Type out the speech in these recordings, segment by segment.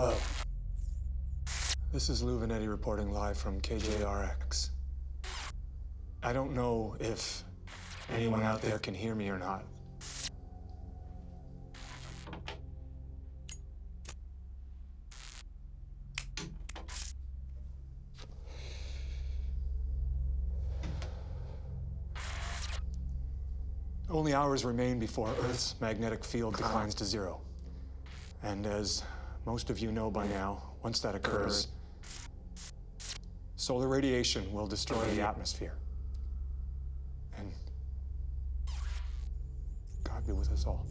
Hello. This is Lou Venetti reporting live from KJRX. I don't know if anyone out there can hear me or not. Only hours remain before Earth's magnetic field declines to zero. And as most of you know by now, once that occurs, solar radiation will destroy the atmosphere. And God be with us all.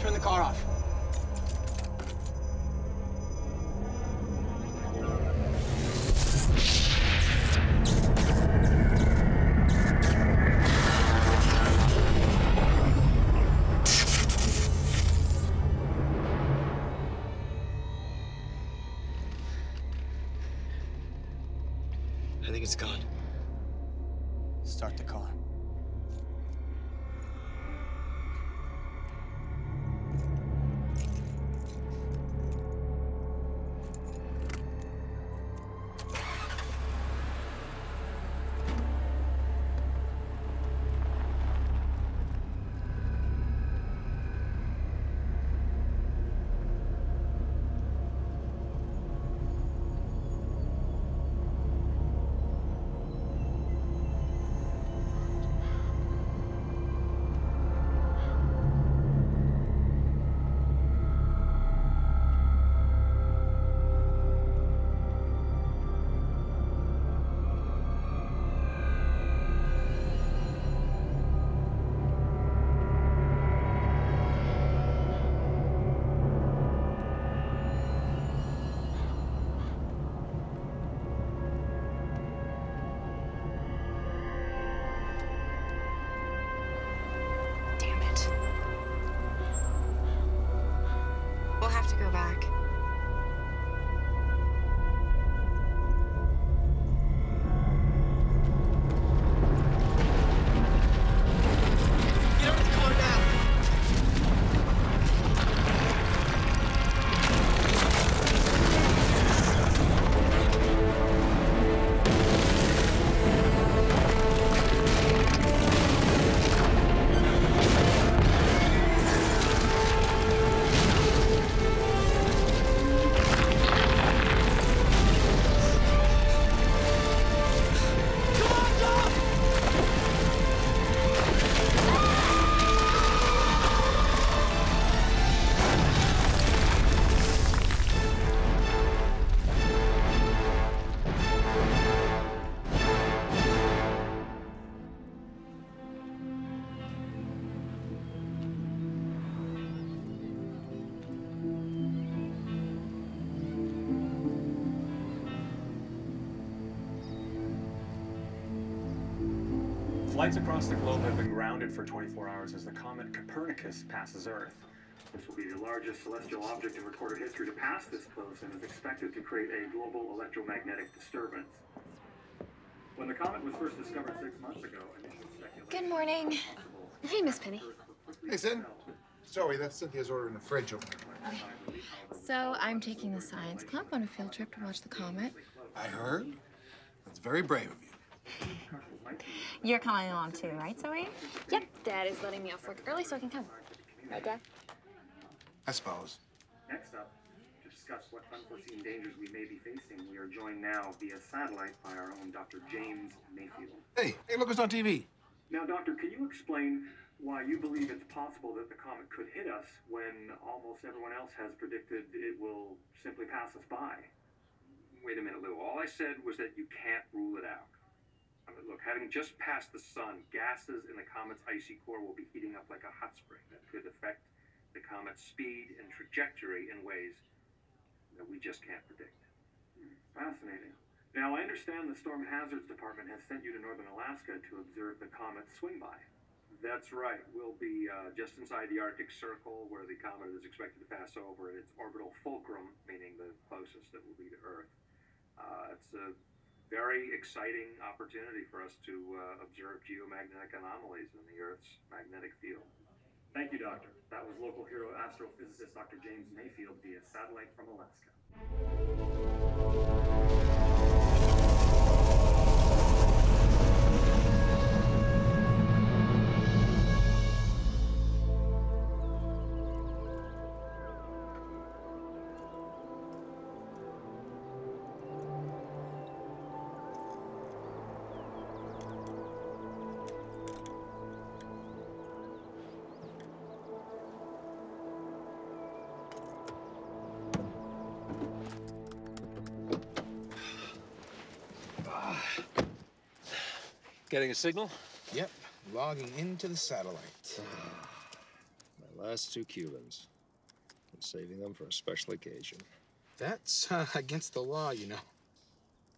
Turn the car off. I think it's gone. Start the car. Flights across the globe have been grounded for 24 hours as the comet Copernicus passes Earth. This will be the largest celestial object in recorded history to pass this close and is expected to create a global electromagnetic disturbance. When the comet was first discovered 6 months ago, initial speculation... Good morning. Hey, Miss Penny. Hey, Sid. Zoe, that's Cynthia's order in the fridge opener. Okay. So I'm taking the science club on a field trip to watch the comet. I heard. That's very brave of you. You're coming along too, right, Zoe? Yep, Dad is letting me off work early so I can come. Right, Dad? I suppose. Next up, to discuss what unforeseen dangers we may be facing, we are joined now via satellite by our own Dr. James Mayfield. Hey, look who's on TV. Now, Doctor, can you explain why you believe it's possible that the comet could hit us when almost everyone else has predicted it will simply pass us by? Wait a minute, Lou. All I said was that you can't rule it out. Look, having just passed the sun, gases in the comet's icy core will be heating up like a hot spring. That could affect the comet's speed and trajectory in ways that we just can't predict. Fascinating. Now, I understand the Storm Hazards Department has sent you to northern Alaska to observe the comet swing by. That's right. We'll be just inside the Arctic Circle where the comet is expected to pass over at its orbital fulcrum, meaning the closest that will be to Earth. It's a very exciting opportunity for us to observe geomagnetic anomalies in the Earth's magnetic field. Thank you, Doctor. That was local hero astrophysicist Dr. James Mayfield via satellite from Alaska. Getting a signal? Yep, logging into the satellite. My last two Cubans. I'm saving them for a special occasion. That's against the law, you know.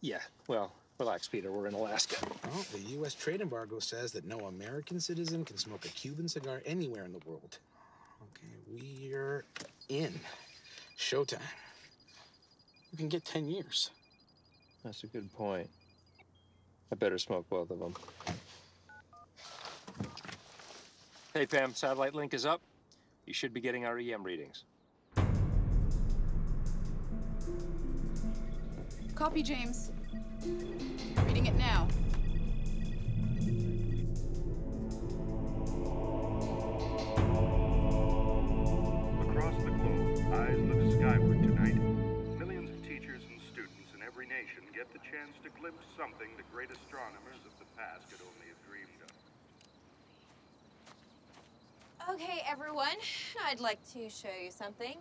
Yeah, well, relax, Peter, we're in Alaska. Well, the U.S. trade embargo says that no American citizen can smoke a Cuban cigar anywhere in the world. Okay, we're in. Showtime. You can get 10 years. That's a good point. I better smoke both of them. Hey, Pam, satellite link is up. You should be getting our EM readings. Copy, James. Reading it now. Across the globe, eyes look skyward tonight. Millions of teachers and students in every nation get the chance to glimpse something the great astronomers of the past could only have dreamed of. Okay, everyone, I'd like to show you something.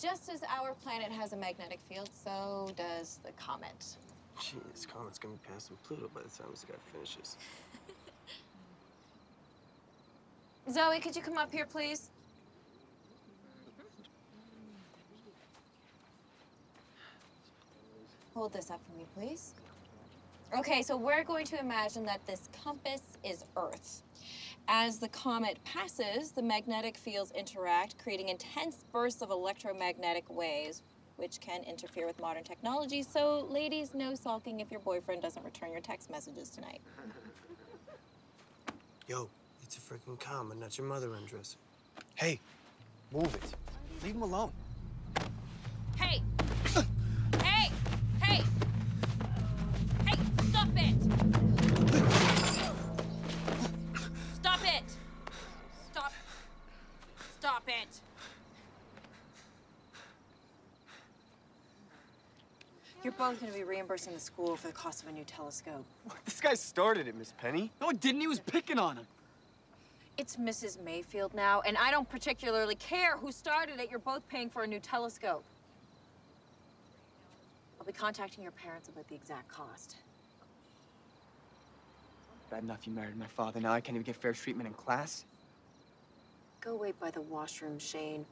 Just as our planet has a magnetic field, so does the comet. Gee, this comet's gonna be passing Pluto by the time this guy finishes. Zoe, could you come up here, please? Hold this up for me, please. Okay, so we're going to imagine that this compass is Earth. As the comet passes, the magnetic fields interact, creating intense bursts of electromagnetic waves, which can interfere with modern technology. So, ladies, no sulking if your boyfriend doesn't return your text messages tonight. Yo, it's a freaking comet, not your mother, Andres. Hey, move it. Leave him alone. Hey! You're both going to be reimbursing the school for the cost of a new telescope. This guy started it, Miss Penny. No, it didn't. He was picking on him. It's Mrs. Mayfield now, and I don't particularly care who started it. You're both paying for a new telescope. I'll be contacting your parents about the exact cost. Bad enough you married my father. Now I can't even get fair treatment in class. Go wait by the washroom, Shane.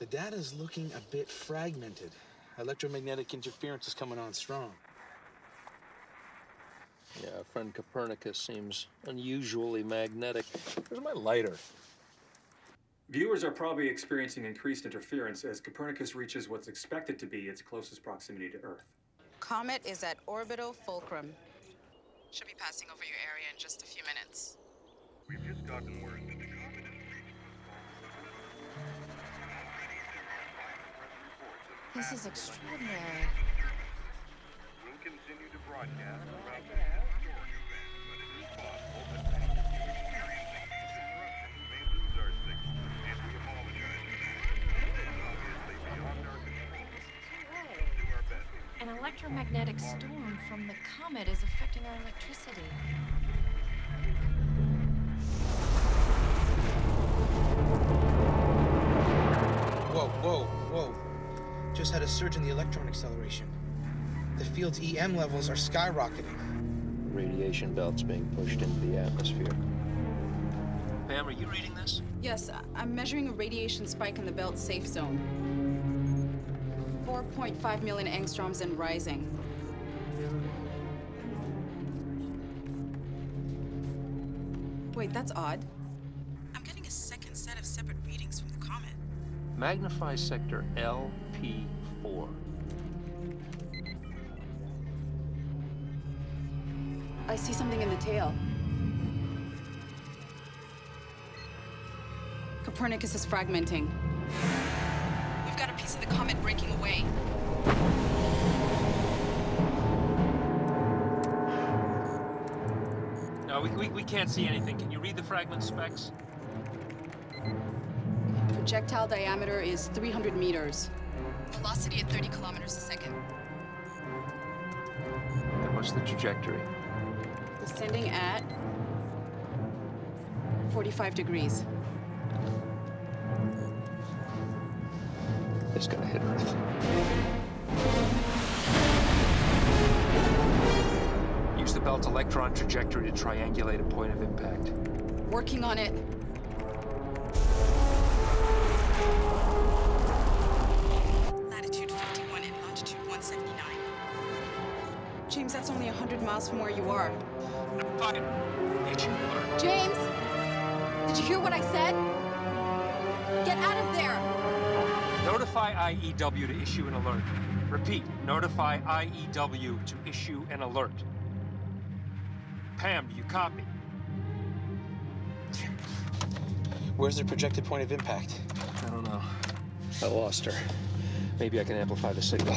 The data's looking a bit fragmented. Electromagnetic interference is coming on strong. Yeah, our friend Copernicus seems unusually magnetic. Where's my lighter? Viewers are probably experiencing increased interference as Copernicus reaches what's expected to be its closest proximity to Earth. Comet is at orbital fulcrum. Should be passing over your area in just a few minutes. We've just gotten word that the comet has reached the fulcrum. This is extraordinary. We'll continue to broadcast around the historic event, but it is possible that many of you experiencing these interruptions may lose our signal, and we apologize for that. This is obviously beyond our control. We'll do our best. An electromagnetic storm from the comet is affecting our electricity. Whoa. Just had a surge in the electron acceleration. The field's EM levels are skyrocketing. Radiation belts being pushed into the atmosphere. Pam, are you reading this? Yes, I'm measuring a radiation spike in the belt safe zone. 4.5 million angstroms and rising. Wait, that's odd. I'm getting a second set of separate readings from the comet. Magnify sector LP4. I see something in the tail. Copernicus is fragmenting. We've got a piece of the comet breaking away. No, we can't see anything. Can you read the fragment specs? Projectile diameter is 300 meters. Velocity at 30 kilometers a second. And what's the trajectory? Descending at 45 degrees. It's gonna hit Earth. Use the belt electron trajectory to triangulate a point of impact. Working on it. Latitude 51 and longitude 179. James, that's only 100 miles from where you are. I'm fine. James! Did you hear what I said? Get out of there! Notify IEW to issue an alert. Repeat, notify IEW to issue an alert. Pam, do you copy? Where's their projected point of impact? I don't know. I lost her. Maybe I can amplify the signal.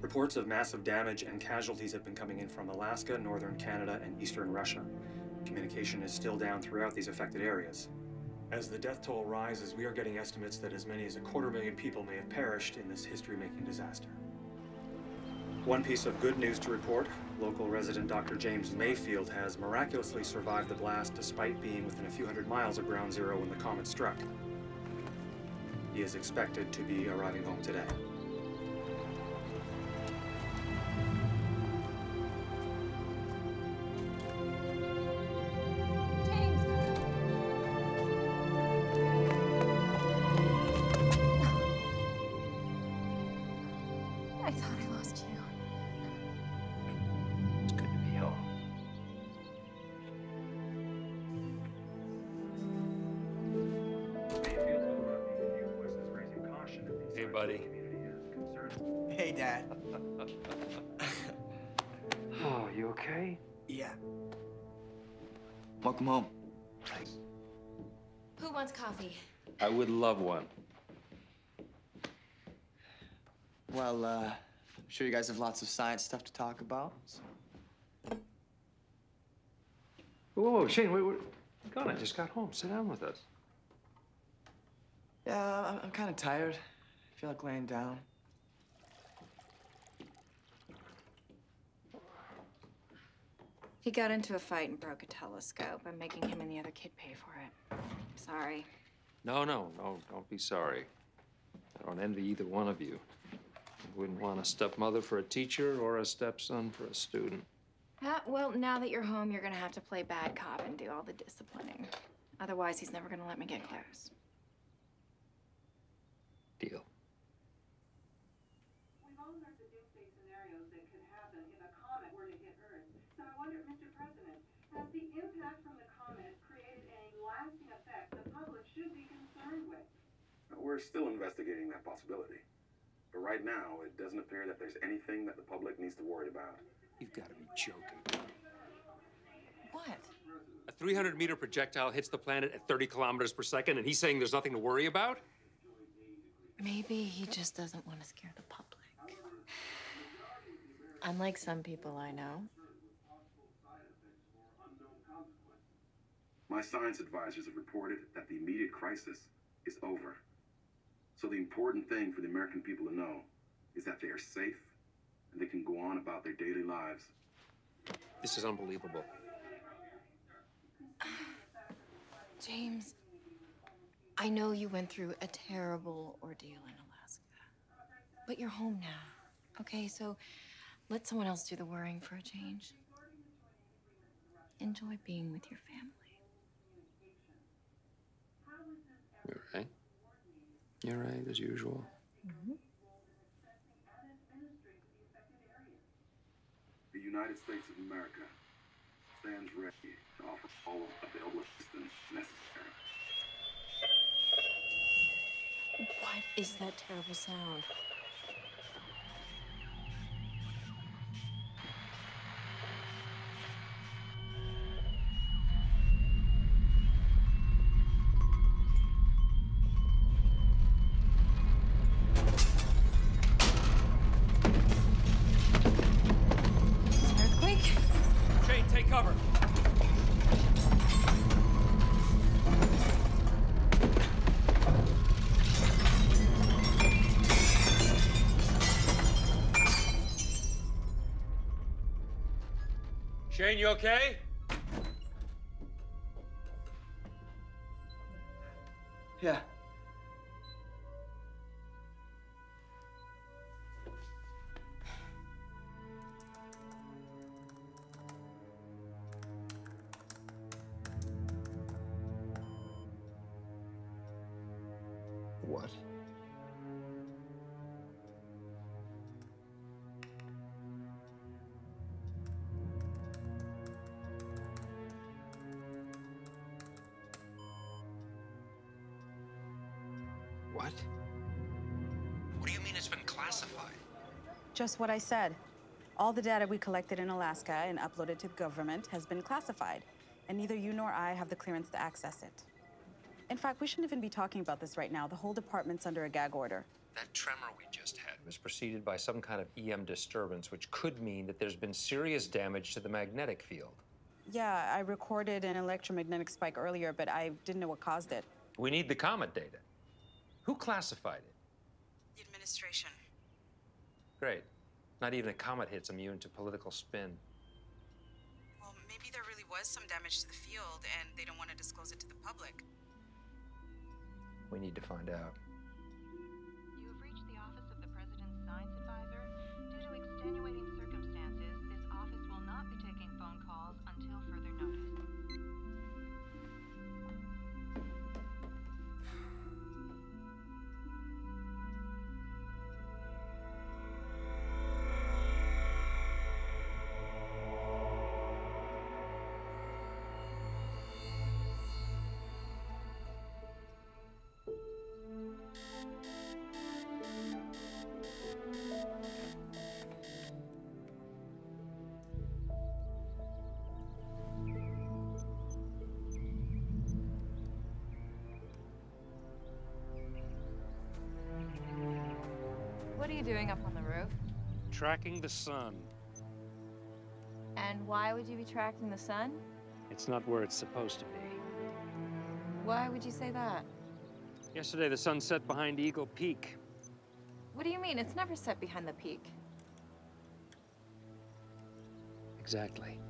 Reports of massive damage and casualties have been coming in from Alaska, northern Canada, and eastern Russia. Communication is still down throughout these affected areas. As the death toll rises, we are getting estimates that as many as 250,000 people may have perished in this history-making disaster. One piece of good news to report, local resident Dr. James Mayfield has miraculously survived the blast despite being within a few hundred miles of ground zero when the comet struck. He is expected to be arriving home today. Welcome home. Thanks. Who wants coffee? I would love one. Well, I'm sure you guys have lots of science stuff to talk about. So. Whoa, Shane, wait, God, I just got home. Sit down with us. Yeah, I'm kind of tired. I feel like laying down. He got into a fight and broke a telescope. I'm making him and the other kid pay for it. I'm sorry. No, don't be sorry. I don't envy either one of you. I wouldn't want a stepmother for a teacher or a stepson for a student. Well, now that you're home, you're gonna have to play bad cop and do all the disciplining. Otherwise, he's never gonna let me get close. Deal. We've all heard the doomsday scenarios that could happen if a comet were to hit Earth. So I wonder, Mr. President, has the impact from the comet created any lasting effect the public should be concerned with? We're still investigating that possibility. But right now, it doesn't appear that there's anything that the public needs to worry about. You've got to be joking. What? A 300-meter projectile hits the planet at 30 kilometers per second, and he's saying there's nothing to worry about? Maybe he just doesn't want to scare the public. Unlike some people I know. My science advisors have reported that the immediate crisis is over. So the important thing for the American people to know is that they are safe, and they can go on about their daily lives. This is unbelievable. James, I know you went through a terrible ordeal in Alaska, but you're home now, okay? So let someone else do the worrying for a change. Enjoy being with your family. You're right. You're right, as usual. Mm-hmm. The United States of America stands ready to offer all available assistance necessary. What is that terrible sound? Shane, you okay? Yeah. What? What do you mean it's been classified? Just what I said. All the data we collected in Alaska and uploaded to the government has been classified, and neither you nor I have the clearance to access it. In fact, we shouldn't even be talking about this right now. The whole department's under a gag order. That tremor we just had was preceded by some kind of EM disturbance, which could mean that there's been serious damage to the magnetic field. Yeah, I recorded an electromagnetic spike earlier, but I didn't know what caused it. We need the comet data. Who classified it? The administration. Great. Not even a comet hit's immune to political spin. Well, maybe there really was some damage to the field, and they don't want to disclose it to the public. We need to find out. You have reached the office of the President's Science Advisor. Due to extenuating circumstances, this office will not be taking phone calls until further notice. What are you doing up on the roof? Tracking the sun. And why would you be tracking the sun? It's not where it's supposed to be. Why would you say that? Yesterday, the sun set behind Eagle Peak. What do you mean? It's never set behind the peak. Exactly.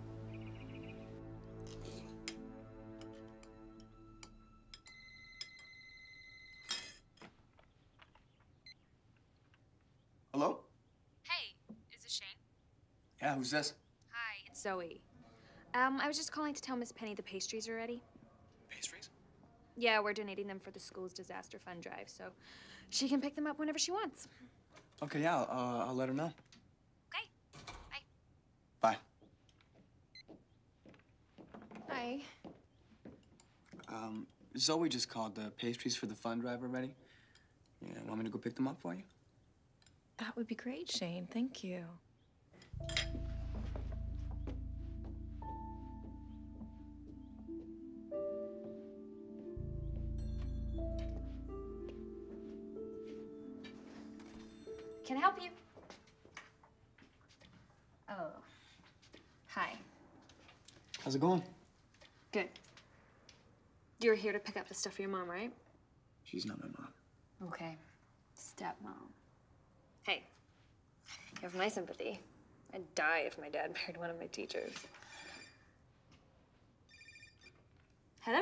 Hello? Hey, is this Shane? Yeah, who's this? Hi, it's Zoe. I was just calling to tell Miss Penny the pastries are ready. Pastries? Yeah, we're donating them for the school's disaster fund drive, so she can pick them up whenever she wants. Okay, yeah, I'll let her know. Okay, bye. Bye. Hi. Zoe just called the pastries for the fund drive already. Yeah, want me to go pick them up for you? That would be great, Shane. Thank you. Can I help you? Oh, hi. How's it going? Good. You're here to pick up the stuff for your mom, right? She's not my mom. Okay, stepmom. Hey, you have my sympathy. I'd die if my dad married one of my teachers. Hello?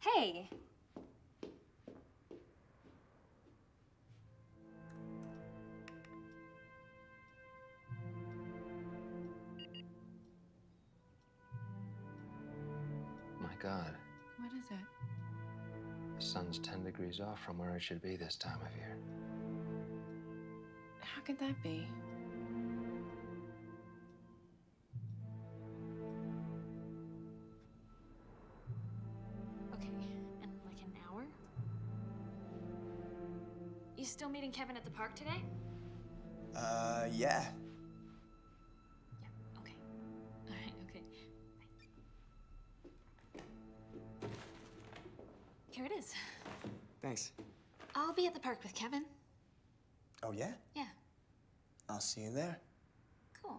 Hey. God. What is it? The sun's 10 degrees off from where it should be this time of year. How could that be? Okay, in like an hour? You still meeting Kevin at the park today? Yeah. Here it is. Thanks. I'll be at the park with Kevin. Oh, yeah? Yeah. I'll see you there. Cool.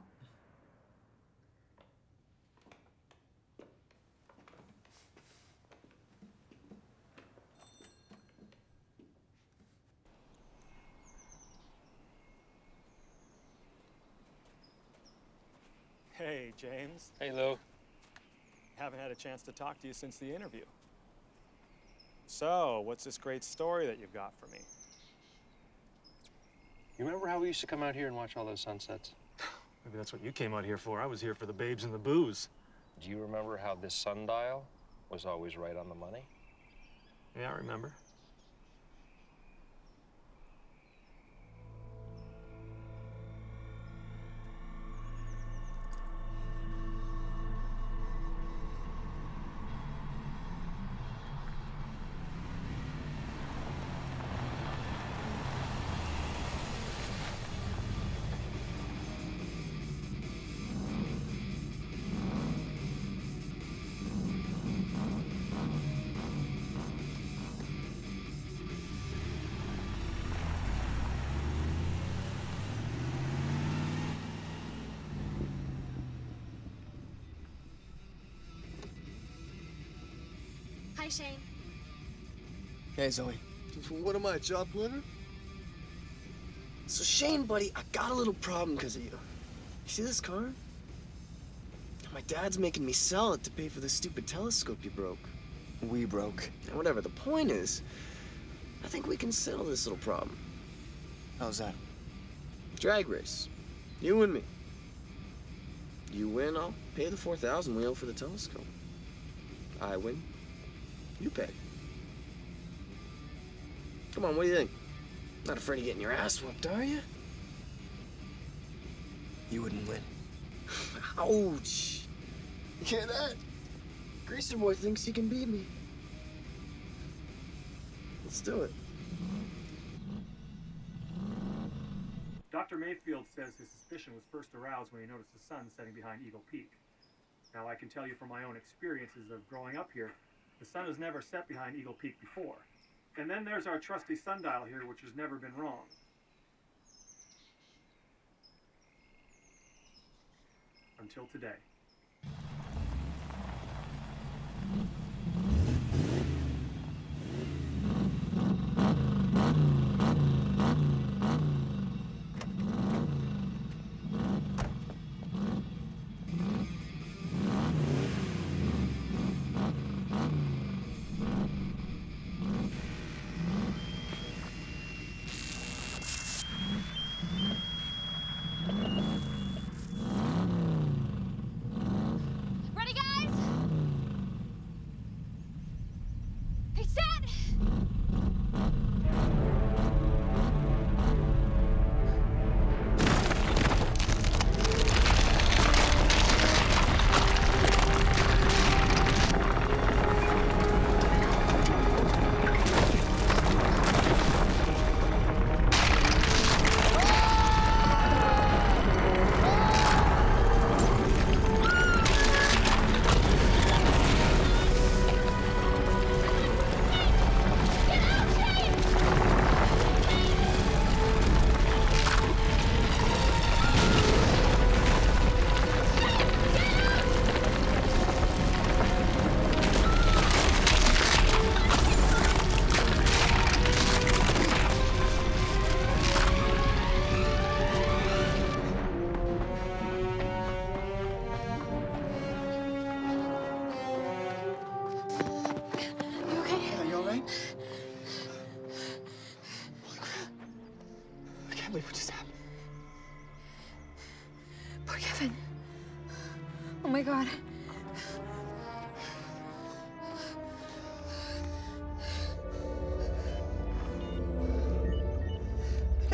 Hey, James. Hey, Lou. Haven't had a chance to talk to you since the interview. So, what's this great story that you've got for me? You remember how we used to come out here and watch all those sunsets? Maybe that's what you came out here for. I was here for the babes and the booze. Do you remember how this sundial was always right on the money? Yeah, I remember. Hi, Shane. Hey, Zoe. What am I, a job planner? So, Shane, buddy, I got a little problem because of you. You see this car? My dad's making me sell it to pay for the stupid telescope you broke. We broke. And whatever the point is, I think we can settle this little problem. How's that? Drag race. You and me. You win, I'll pay the $4,000 we owe for the telescope. I win. You pay. Come on, what do you think? Not afraid of getting your ass whooped, are you? You wouldn't win. Ouch! You hear that? Greaser boy thinks he can beat me. Let's do it. Dr. Mayfield says his suspicion was first aroused when he noticed the sun setting behind Eagle Peak. Now, I can tell you from my own experiences of growing up here, the sun has never set behind Eagle Peak before. And then there's our trusty sundial here, which has never been wrong. until today.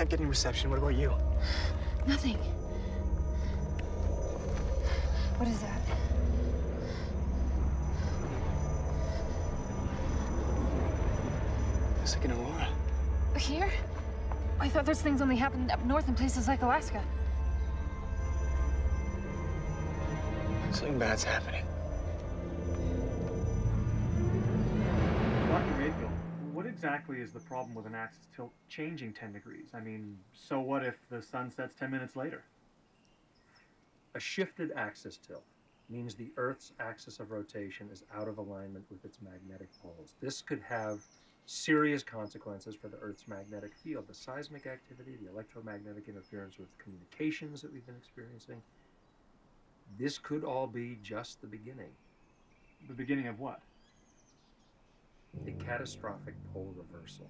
Getting reception. What about you? Nothing. What is that? It's like an aurora. Here? I thought those things only happened up north in places like Alaska. Something bad's happening. Exactly is the problem with an axis tilt changing 10 degrees? I mean, so what if the sun sets 10 minutes later? A shifted axis tilt means the Earth's axis of rotation is out of alignment with its magnetic poles. This could have serious consequences for the Earth's magnetic field, the seismic activity, the electromagnetic interference with communications that we've been experiencing. This could all be just the beginning. The beginning of what? A catastrophic pole reversal.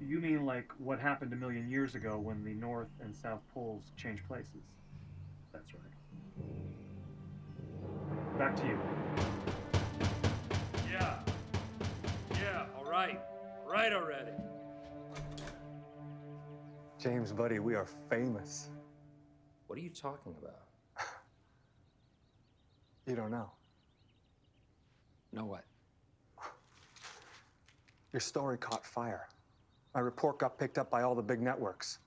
You mean like what happened a million years ago when the North and South Poles changed places? That's right. Back to you. Yeah, all right. Right already. James, buddy, we are famous. What are you talking about? You don't know. Know what? Your story caught fire. My report got picked up by all the big networks.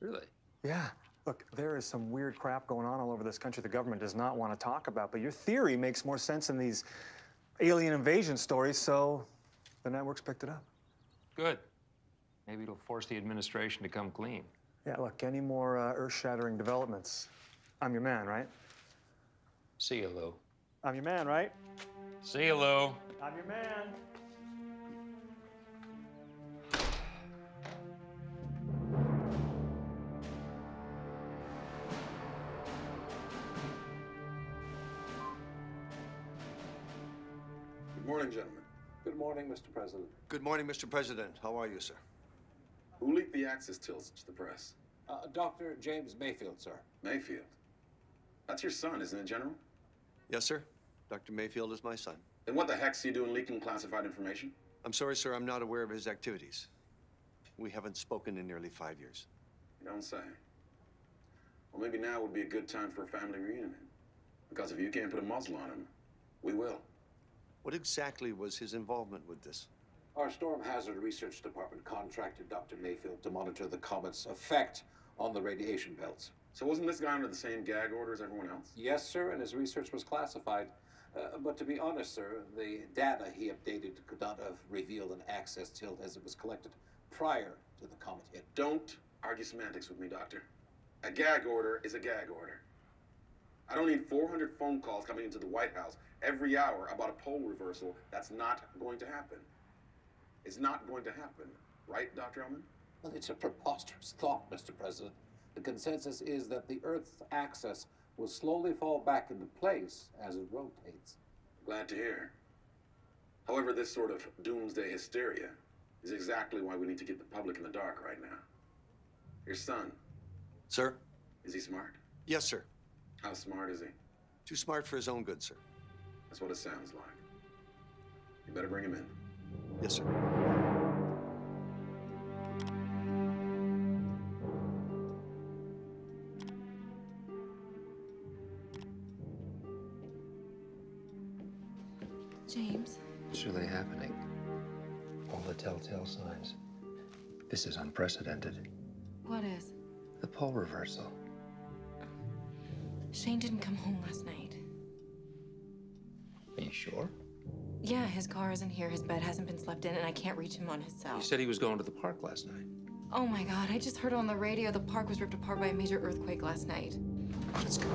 Really? Yeah. Look, there is some weird crap going on all over this country the government does not want to talk about, but your theory makes more sense in these alien invasion stories, so the networks picked it up. Good. Maybe it'll force the administration to come clean. Yeah, look, any more earth-shattering developments? I'm your man, right? See you, Lou. I'm your man, right? See you, Lou. I'm your man. Good morning, gentlemen. Good morning, Mr. President. Good morning, Mr. President. How are you, sir? Who leaked the axis tilts to the press? Dr. James Mayfield, sir. Mayfield? That's your son, isn't it, General? Yes, sir. Dr. Mayfield is my son. Then what the heck's he doing leaking classified information? I'm sorry, sir, I'm not aware of his activities. We haven't spoken in nearly 5 years. You don't say. Well, maybe now would be a good time for a family reunion. Because if you can't put a muzzle on him, we will. What exactly was his involvement with this? Our Storm Hazard Research Department contracted Dr. Mayfield to monitor the comet's effect on the radiation belts. So wasn't this guy under the same gag order as everyone else? Yes, sir, and his research was classified. But to be honest, sir, the data he updated could not have revealed an axis tilt as it was collected prior to the comet hit. Don't argue semantics with me, Doctor. A gag order is a gag order. I don't need 400 phone calls coming into the White House every hour about a poll reversal. That's not going to happen. It's not going to happen. Right, Dr. Ellman? Well, it's a preposterous thought, Mr. President. The consensus is that the Earth's axis will slowly fall back into place as it rotates. Glad to hear. However, this sort of doomsday hysteria is exactly why we need to keep the public in the dark right now. Your son. Sir? Is he smart? Yes, sir. How smart is he? Too smart for his own good, sir. That's what it sounds like. You better bring him in. Yes, sir. James. It's really happening. All the telltale signs. This is unprecedented. What is? The poll reversal. Shane didn't come home last night. Are you sure? Yeah, his car isn't here, his bed hasn't been slept in, and I can't reach him on his cell. You said he was going to the park last night. Oh my God, I just heard on the radio the park was ripped apart by a major earthquake last night. Let's go.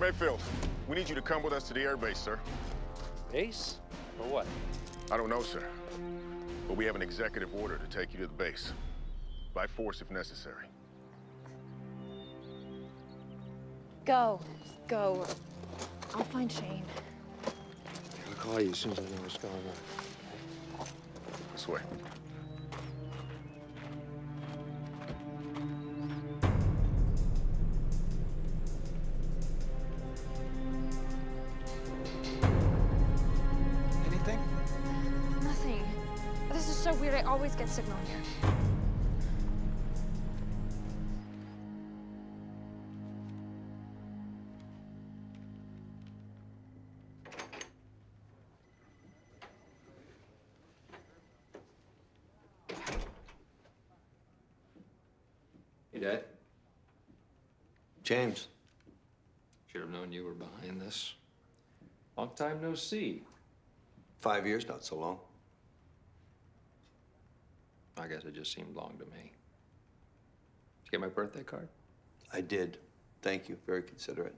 Mayfield, we need you to come with us to the air base, sir. Base? Or what? I don't know, sir. But we have an executive order to take you to the base. By force, if necessary. Go. Go. I'll find Shane. I'll call you as soon as I know what's going on. This way. Always get signal here. Hey, Dad. James. Should have known you were behind this. Long time no see. 5 years, not so long. I guess it just seemed long to me. Did you get my birthday card? I did. Thank you. Very considerate.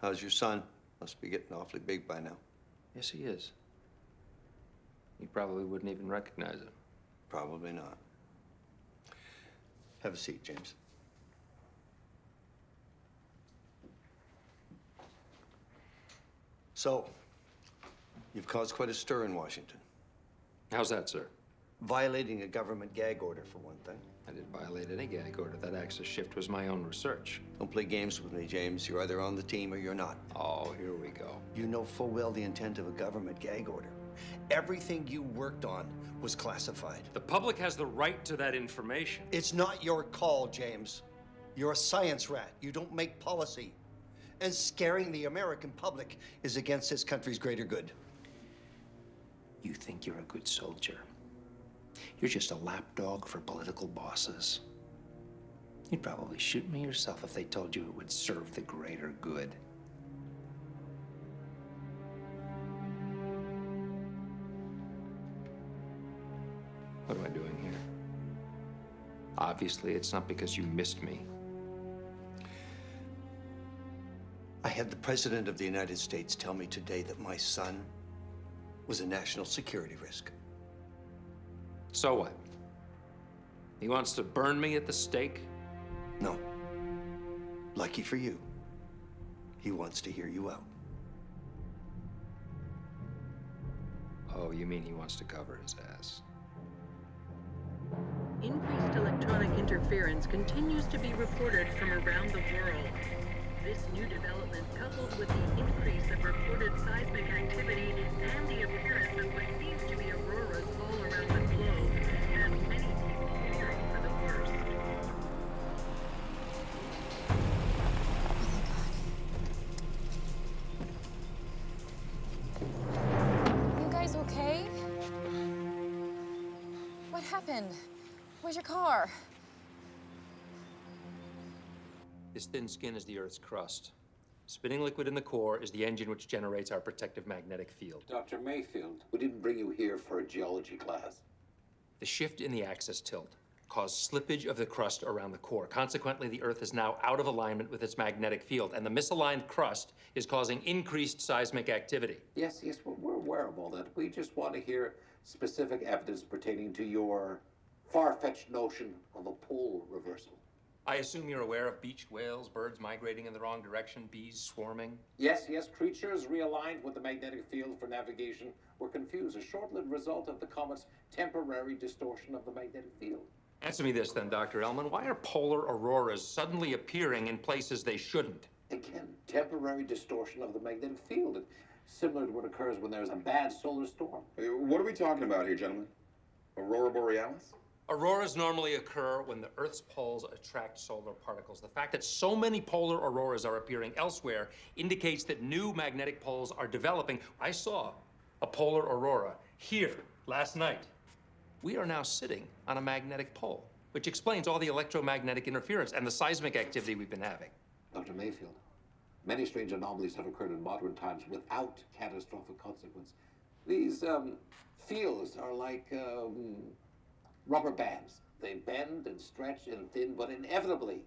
How's your son? Must be getting awfully big by now. Yes, he is. You probably wouldn't even recognize him. Probably not. Have a seat, James. So, you've caused quite a stir in Washington. How's that, sir? Violating a government gag order, for one thing. I didn't violate any gag order. That axis shift was my own research. Don't play games with me, James. You're either on the team or you're not. Oh, here we go. You know full well the intent of a government gag order. Everything you worked on was classified. The public has the right to that information. It's not your call, James. You're a science rat. You don't make policy. And scaring the American public is against this country's greater good. You think you're a good soldier. You're just a lapdog for political bosses. You'd probably shoot me yourself if they told you it would serve the greater good. What am I doing here? Obviously, it's not because you missed me. I had the President of the United States tell me today that my son was a national security risk. So what? He wants to burn me at the stake? No. Lucky for you, he wants to hear you out. Oh, you mean he wants to cover his ass? Increased electronic interference continues to be reported from around the world. This new development, coupled with the increase of reported seismic activity and the appearance of what seems to be auroras all around the globe, has many people fearing for the worst. Oh my God. You guys okay? happened? Where's your car? This thin skin is the Earth's crust. Spinning liquid in the core is the engine which generates our protective magnetic field. Dr. Mayfield, we didn't bring you here for a geology class. The shift in the axis tilt caused slippage of the crust around the core. Consequently, the Earth is now out of alignment with its magnetic field, and the misaligned crust is causing increased seismic activity. Yes, yes, we're aware of all that. We just want to hear specific evidence pertaining to your far-fetched notion of a pole reversal. I assume you're aware of beached whales, birds migrating in the wrong direction, bees swarming? Yes, yes, creatures realigned with the magnetic field for navigation were confused, a short-lived result of the comet's temporary distortion of the magnetic field. Answer me this then, Dr. Ellman. Why are polar auroras suddenly appearing in places they shouldn't? Again, temporary distortion of the magnetic field, similar to what occurs when there's a bad solar storm. What are we talking about here, gentlemen? Aurora borealis? Auroras normally occur when the Earth's poles attract solar particles. The fact that so many polar auroras are appearing elsewhere indicates that new magnetic poles are developing. I saw a polar aurora here last night. We are now sitting on a magnetic pole, which explains all the electromagnetic interference and the seismic activity we've been having. Dr. Mayfield, many strange anomalies have occurred in modern times without catastrophic consequence. These fields are like rubber bands. They bend and stretch and thin, but inevitably,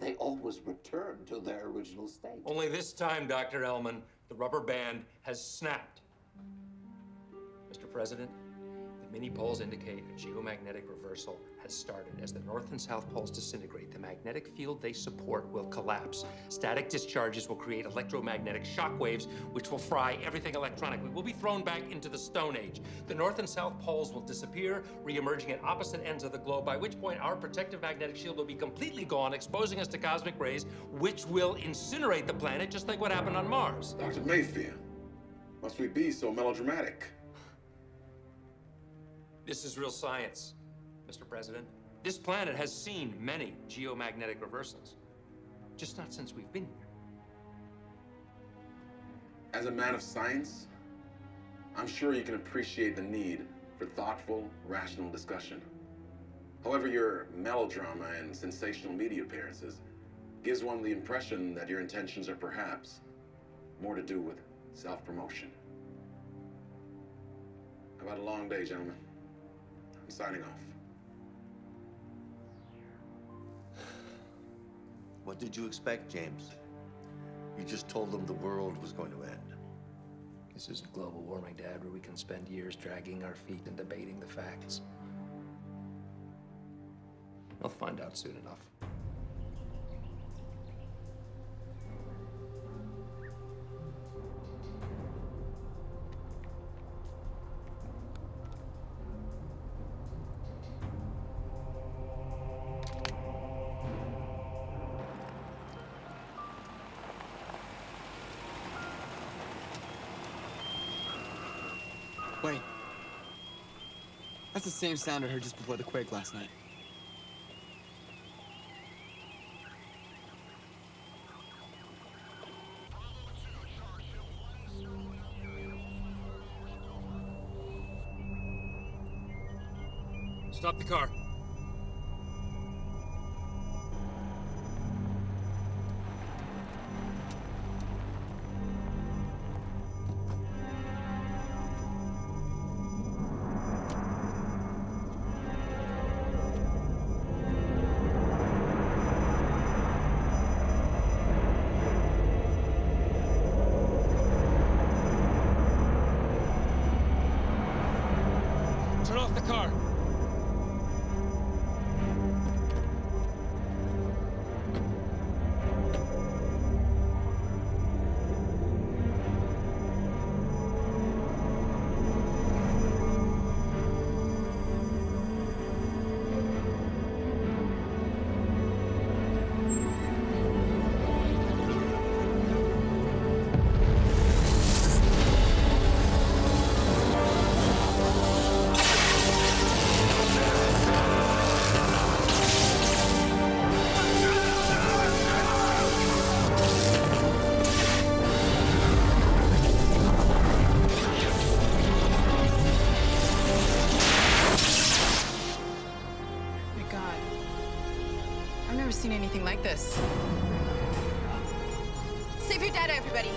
they always return to their original state. Only this time, Dr. Ellman, the rubber band has snapped. Mr. President, many poles indicate a geomagnetic reversal has started. As the north and south poles disintegrate, the magnetic field they support will collapse. Static discharges will create electromagnetic shock waves, which will fry everything electronic. We will be thrown back into the Stone Age. The north and south poles will disappear, re-emerging at opposite ends of the globe, by which point our protective magnetic shield will be completely gone, exposing us to cosmic rays, which will incinerate the planet, just like what happened on Mars. Dr. Mayfield, must we be so melodramatic? This is real science, Mr. President. This planet has seen many geomagnetic reversals, just not since we've been here. As a man of science, I'm sure you can appreciate the need for thoughtful, rational discussion. However, your melodrama and sensational media appearances gives one the impression that your intentions are perhaps more to do with self-promotion. How about a long day, gentlemen? I'm signing off. What did you expect, James? You just told them the world was going to end. This isn't global warming, Dad, where we can spend years dragging our feet and debating the facts. I'll find out soon enough. Wait, that's the same sound I heard just before the quake last night. Stop the car. Turn off the car. God. I've never seen anything like this. Save your data, everybody.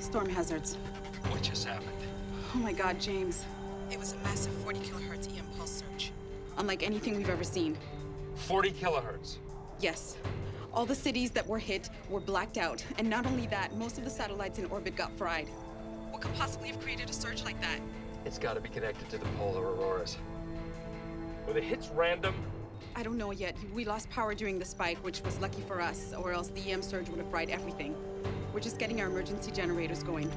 Storm hazards. What just happened? Oh my God, James. It was a massive 40 kilohertz EM pulse surge. Unlike anything we've ever seen. 40 kilohertz? Yes. All the cities that were hit were blacked out. And not only that, most of the satellites in orbit got fried. What could possibly have created a surge like that? It's got to be connected to the polar auroras. Were the hits random? I don't know yet. We lost power during the spike, which was lucky for us, or else the EM surge would have fried everything. We're just getting our emergency generators going.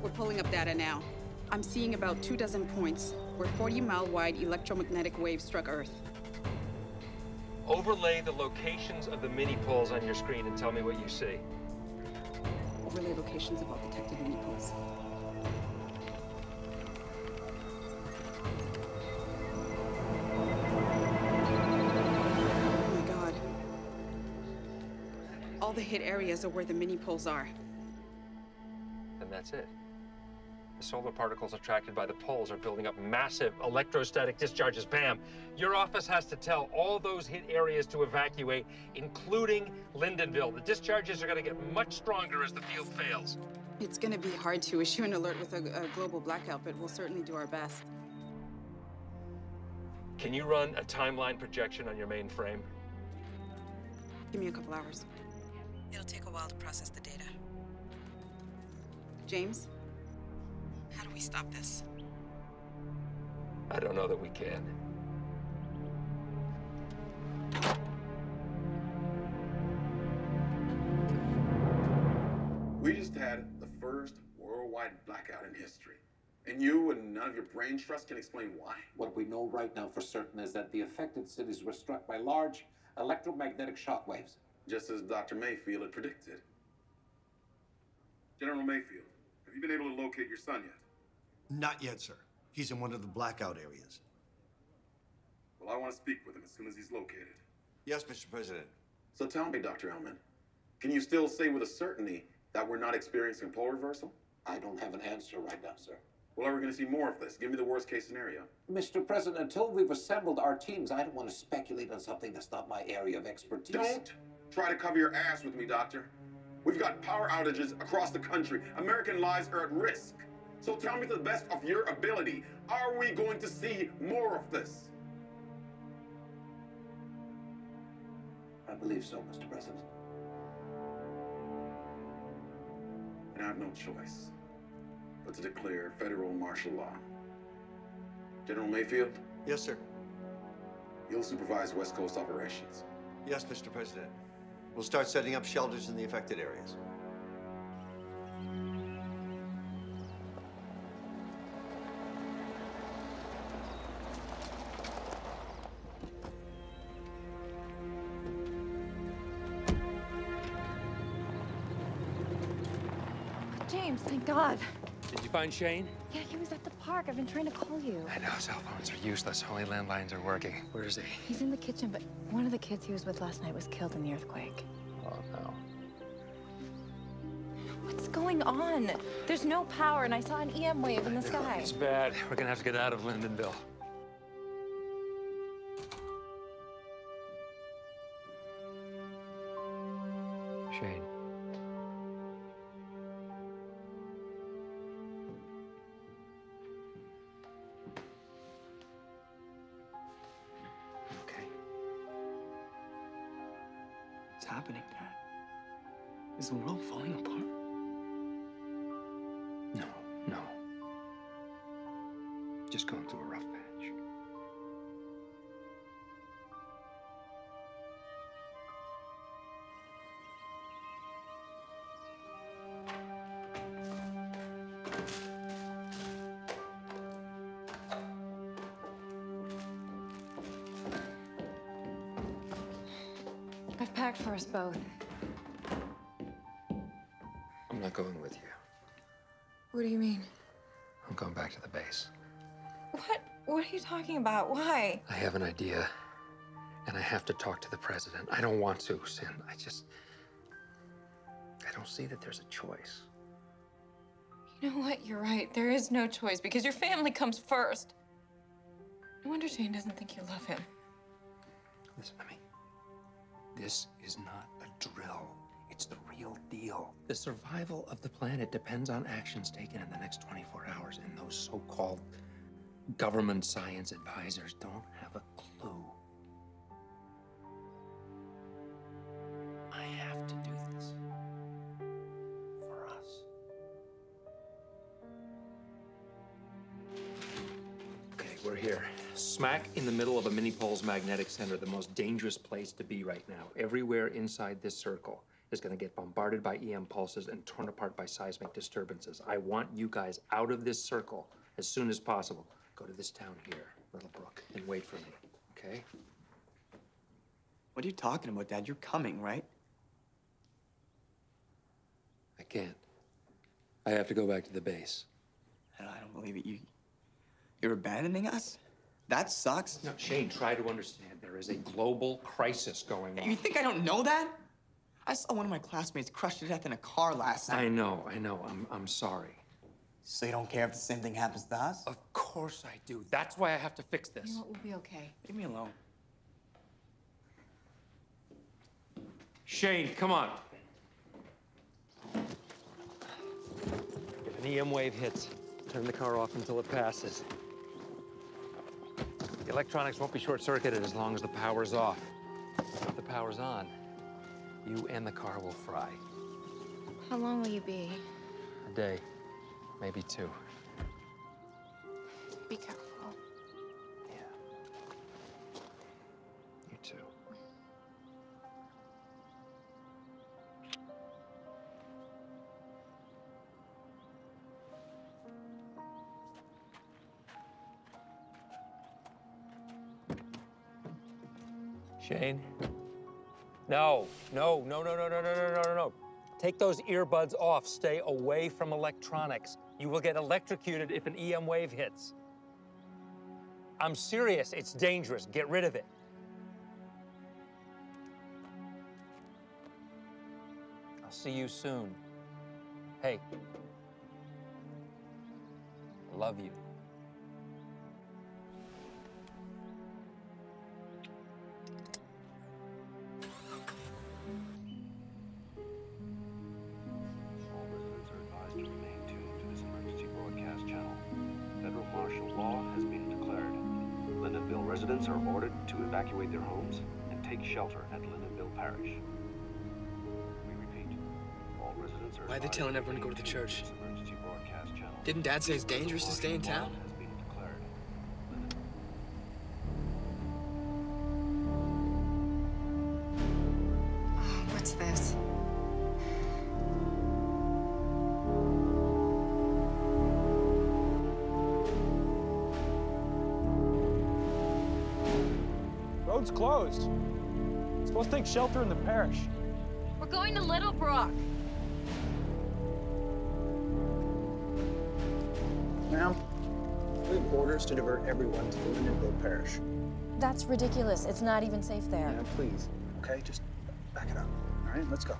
We're pulling up data now. I'm seeing about 24 points where 40-mile-wide electromagnetic waves struck Earth. Overlay the locations of the mini-poles on your screen and tell me what you see. Overlay locations of all detected mini-poles. Oh my God. All the hit areas are where the mini-poles are. And that's it. The solar particles attracted by the poles are building up massive electrostatic discharges. Pam, your office has to tell all those hit areas to evacuate, including Lindenville. The discharges are going to get much stronger as the field fails. It's going to be hard to issue an alert with a global blackout, but we'll certainly do our best. Can you run a timeline projection on your mainframe? Give me a couple hours. It'll take a while to process the data. James? How do we stop this? I don't know that we can. We just had the first worldwide blackout in history. And you and none of your brain trust can explain why? What we know right now for certain is that the affected cities were struck by large electromagnetic shock waves. Just as Dr. Mayfield had predicted. General Mayfield. Have you been able to locate your son yet? Not yet, sir. He's in one of the blackout areas. Well, I want to speak with him as soon as he's located. Yes, Mr. President. So tell me, Dr. Ellman, can you still say with a certainty that we're not experiencing pole reversal? I don't have an answer right now, sir. Well, are we going to see more of this? Give me the worst-case scenario. Mr. President, until we've assembled our teams, I don't want to speculate on something that's not my area of expertise. Don't try to cover your ass with me, Doctor. We've got power outages across the country. American lives are at risk. So tell me to the best of your ability, are we going to see more of this? I believe so, Mr. President. And I have no choice but to declare federal martial law. General Mayfield? Yes, sir. You'll supervise West Coast operations. Yes, Mr. President. We'll start setting up shelters in the affected areas. James, thank God. Did you find Shane? Yeah, he was at the park. I've been trying to call you. I know, cell phones are useless. Only landlines are working. Where is he? He's in the kitchen, but one of the kids he was with last night was killed in the earthquake. Oh, no. What's going on? There's no power, and I saw an EM wave in the sky. It's bad. We're gonna have to get out of Lindenville. Shane. What's happening, Dad? Is the world falling apart? No, no. just going through a rough patch. I've packed for us both. I'm not going with you. What do you mean? I'm going back to the base. What? What are you talking about? Why? I have an idea, and I have to talk to the president. I don't want to, Sin. I don't see that there's a choice. You know what? You're right. There is no choice, because your family comes first. No wonder Shane doesn't think you love him. Listen to me. This is not a drill. It's the real deal. The survival of the planet depends on actions taken in the next 24 hours, and those so-called government science advisors don't have a clue. I have to do this. For us. Okay, we're here. Smack in the middle of a mini-pole's magnetic center, the most dangerous place to be right now. Everywhere inside this circle is going to get bombarded by EM pulses and torn apart by seismic disturbances. I want you guys out of this circle as soon as possible. Go to this town here, Little Brook, and wait for me, okay? What are you talking about, Dad? You're coming, right? I can't. I have to go back to the base. I don't believe it. You're abandoning us? That sucks. No, Shane, try to understand. There is a global crisis going on. You think I don't know that? I saw one of my classmates crushed to death in a car last night. I know. I'm sorry. So you don't care if the same thing happens to us? Of course I do. That's why I have to fix this. You know what? We'll be okay. Leave me alone. Shane, come on. If an EM wave hits, turn the car off until it passes. The electronics won't be short-circuited as long as the power's off. If the power's on, you and the car will fry. How long will you be? A day, maybe two. Be careful. Yeah. You too. Shane? No. Take those earbuds off. Stay away from electronics. You will get electrocuted if an EM wave hits. I'm serious. It's dangerous. Get rid of it. I'll see you soon. Hey. I love you. Residents are ordered to evacuate their homes and take shelter at Lindenville Parish. We repeat, all residents are... Why are they telling everyone to go to the church? Didn't Dad say it's dangerous to stay in town? Closed. It's supposed to take shelter in the parish. We're going to Little Brook. Now, we have orders to divert everyone to the Lindenville Parish. That's ridiculous. It's not even safe there. Yeah, please. Okay, just back it up. All right, let's go.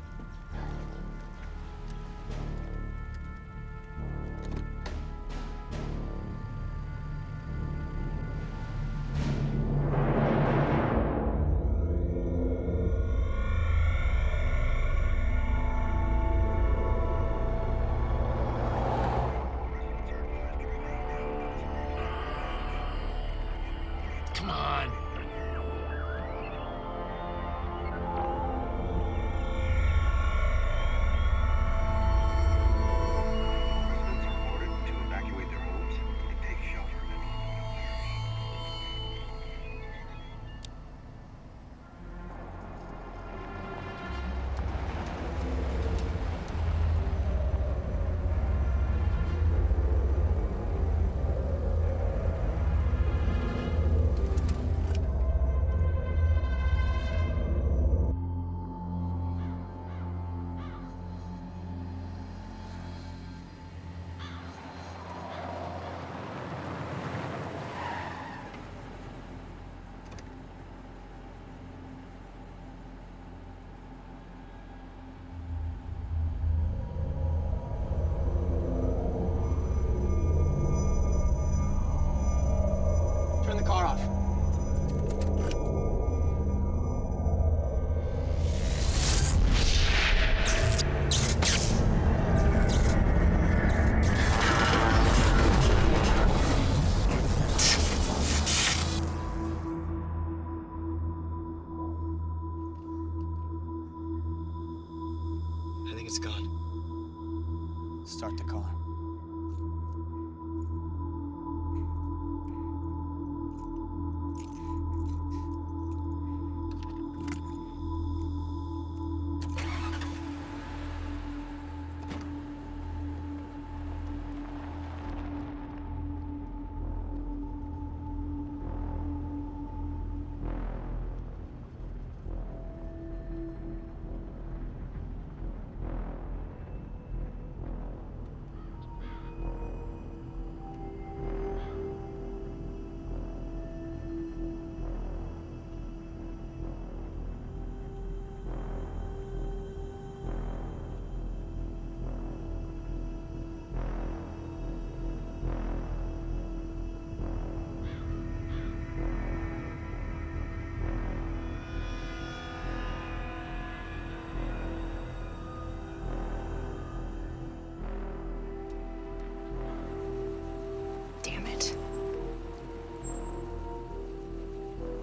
the car off.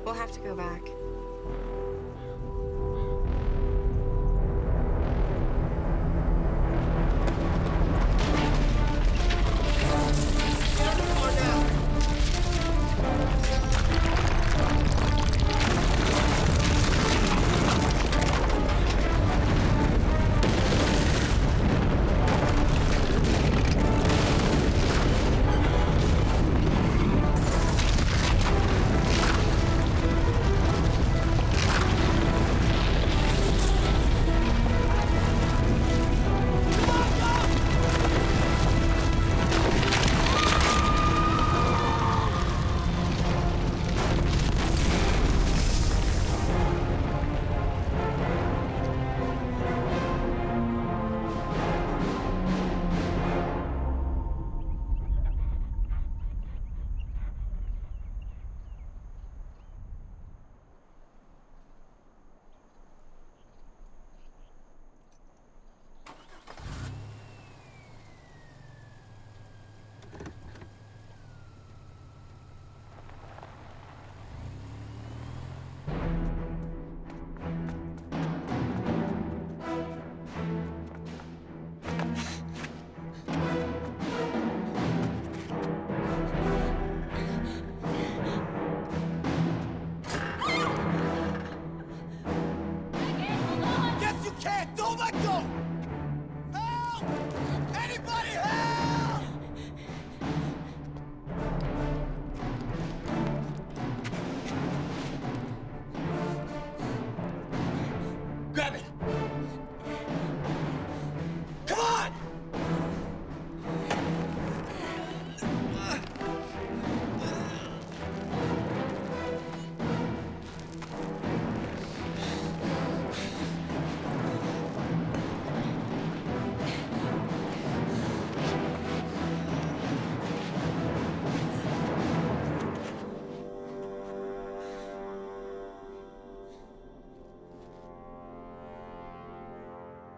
We'll have to go back.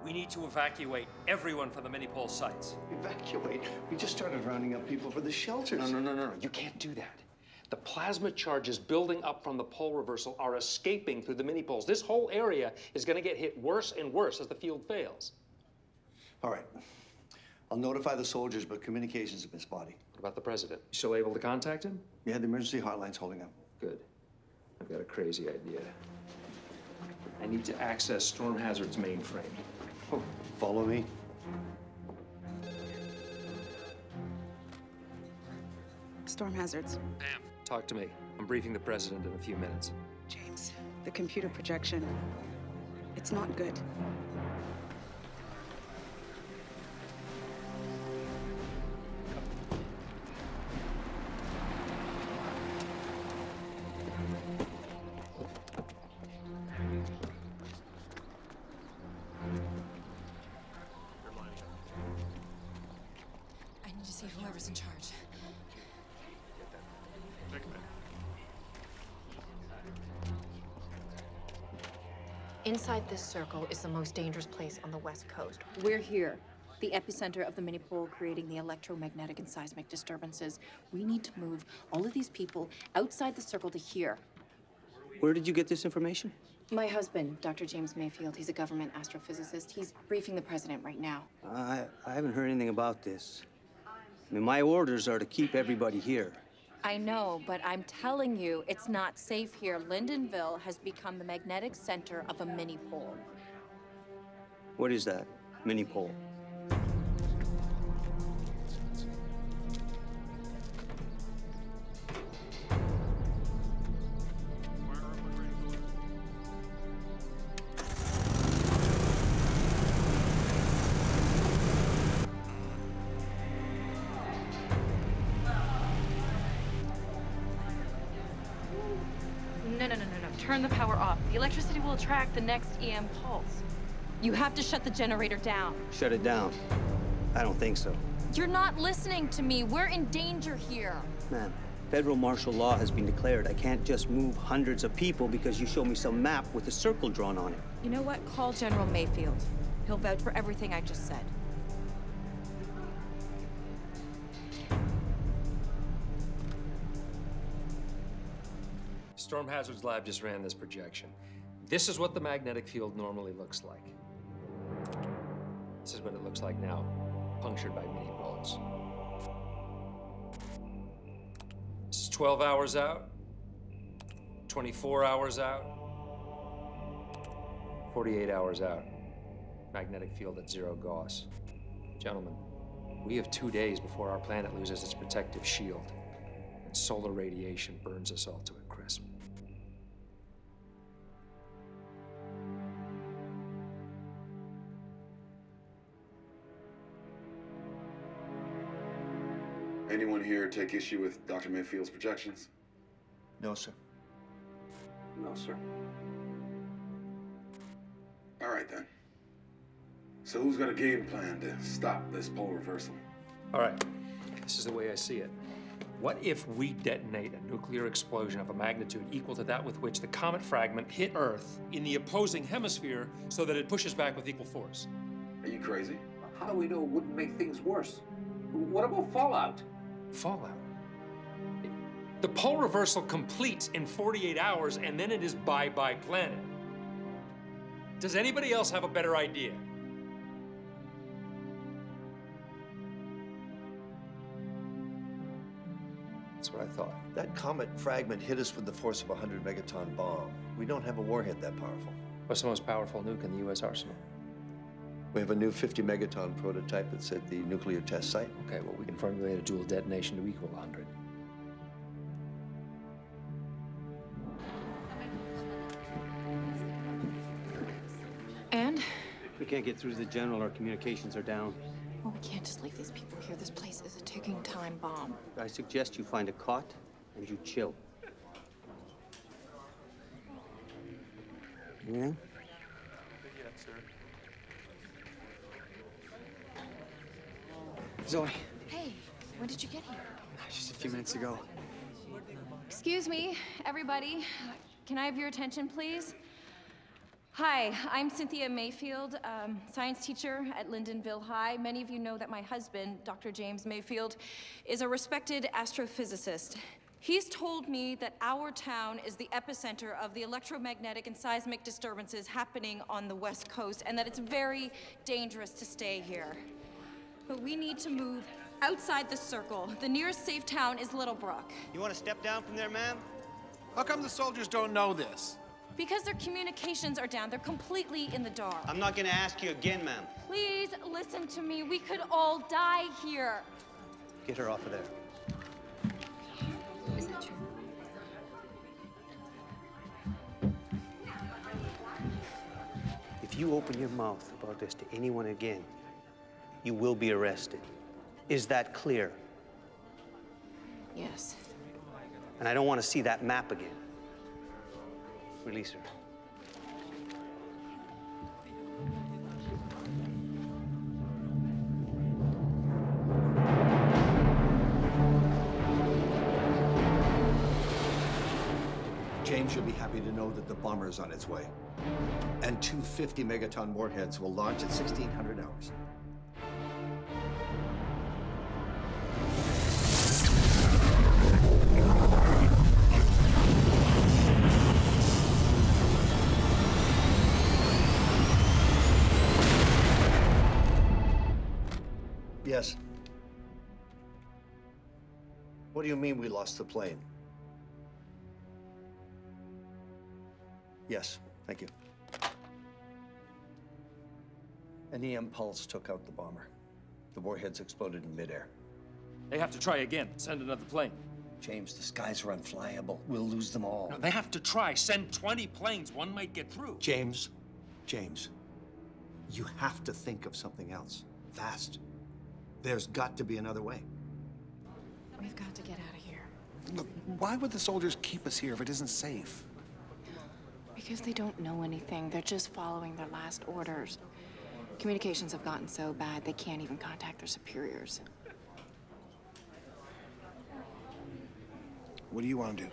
We need to evacuate everyone from the mini-pole sites. Evacuate? We just started rounding up people for the shelters. No. You can't do that. The plasma charges building up from the pole reversal are escaping through the mini-poles. This whole area is going to get hit worse and worse as the field fails. All right. I'll notify the soldiers, but communications have been spotty. What about the president? You still able to contact him? Yeah, the emergency hotline's holding up. Good. I've got a crazy idea. I need to access Storm Hazard's mainframe. Follow me. Storm hazards. Pam, talk to me. I'm briefing the president in a few minutes. James, the computer projection. It's not good. Inside this circle is the most dangerous place on the West Coast. We're here, the epicenter of the mini-pole creating the electromagnetic and seismic disturbances. We need to move all of these people outside the circle to here. Where did you get this information? My husband, Dr. James Mayfield. He's a government astrophysicist. He's briefing the president right now. I haven't heard anything about this. I mean, my orders are to keep everybody here. I know, but I'm telling you, it's not safe here. Lindenville has become the magnetic center of a mini-pole. What is that, mini-pole? Turn the power off. The electricity will attract the next EM pulse. You have to shut the generator down. Shut it down? I don't think so. You're not listening to me. We're in danger here. Ma'am, federal martial law has been declared. I can't just move hundreds of people because you show me some map with a circle drawn on it. You know what? Call General Mayfield. He'll vouch for everything I just said. Storm Hazards Lab just ran this projection. This is what the magnetic field normally looks like. This is what it looks like now, punctured by mini bullets. This is 12 hours out, 24 hours out, 48 hours out. Magnetic field at 0 Gauss. Gentlemen, we have 2 days before our planet loses its protective shield, and solar radiation burns us all to a crisp. Anyone here take issue with Dr. Mayfield's projections? No, sir. No, sir. All right, then. So who's got a game plan to stop this pole reversal? All right. This is the way I see it. What if we detonate a nuclear explosion of a magnitude equal to that with which the comet fragment hit Earth in the opposing hemisphere so that it pushes back with equal force? Are you crazy? How do we know it wouldn't make things worse? What about fallout? Fallout? The pole reversal completes in 48 hours, and then it is bye-bye planet. Does anybody else have a better idea? That's what I thought. That comet fragment hit us with the force of a 100-megaton bomb. We don't have a warhead that powerful. What's the most powerful nuke in the U.S. arsenal? We have a new 50-megaton prototype that's at the nuclear test site. Okay, well, we can formulate a dual detonation to equal 100. And? We can't get through to the general. Our communications are down. Well, we can't just leave these people here. This place is a ticking time bomb. I suggest you find a cot and you chill. Yeah? Zoe. Hey, when did you get here? Just a few minutes ago. Excuse me, everybody. Can I have your attention, please? Hi, I'm Cynthia Mayfield, science teacher at Lindenville High. Many of you know that my husband, Dr. James Mayfield, is a respected astrophysicist. He's told me that our town is the epicenter of the electromagnetic and seismic disturbances happening on the West Coast, and that it's very dangerous to stay here. But we need to move outside the circle. The nearest safe town is Littlebrook. You want to step down from there, ma'am? How come the soldiers don't know this? Because their communications are down. They're completely in the dark. I'm not going to ask you again, ma'am. Please listen to me. We could all die here. Get her off of there. Is that true? If you open your mouth about this to anyone again, you will be arrested. Is that clear? Yes. And I don't want to see that map again. Release her. James, you'll be happy to know that the bomber is on its way. And 250 megaton warheads will launch at 1600 hours. Yes. What do you mean we lost the plane? Yes, thank you. An EM pulse took out the bomber. The warheads exploded in midair. They have to try again. Send another plane. James, the skies are unflyable. We'll lose them all. No, they have to try. Send 20 planes. One might get through. James, you have to think of something else. Fast. There's got to be another way. We've got to get out of here. Look, why would the soldiers keep us here if it isn't safe? Because they don't know anything. They're just following their last orders. Communications have gotten so bad, they can't even contact their superiors. What do you want to do?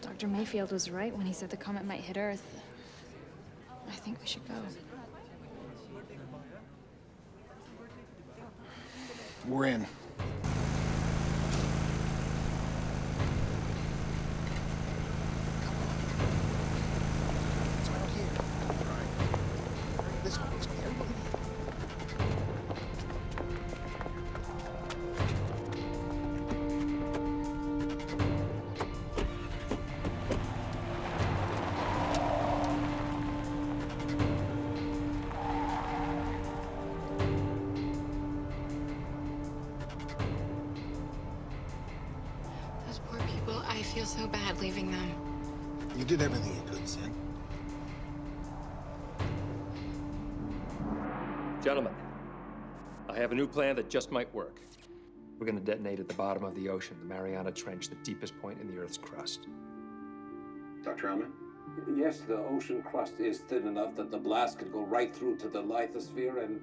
Dr. Mayfield was right when he said the comet might hit Earth. I think we should go. We're in. I feel so bad leaving them. You did everything you could, Sid. Gentlemen, I have a new plan that just might work. We're going to detonate at the bottom of the ocean, the Mariana Trench, the deepest point in the Earth's crust. Dr. Ellman? Yes, the ocean crust is thin enough that the blast could go right through to the lithosphere and...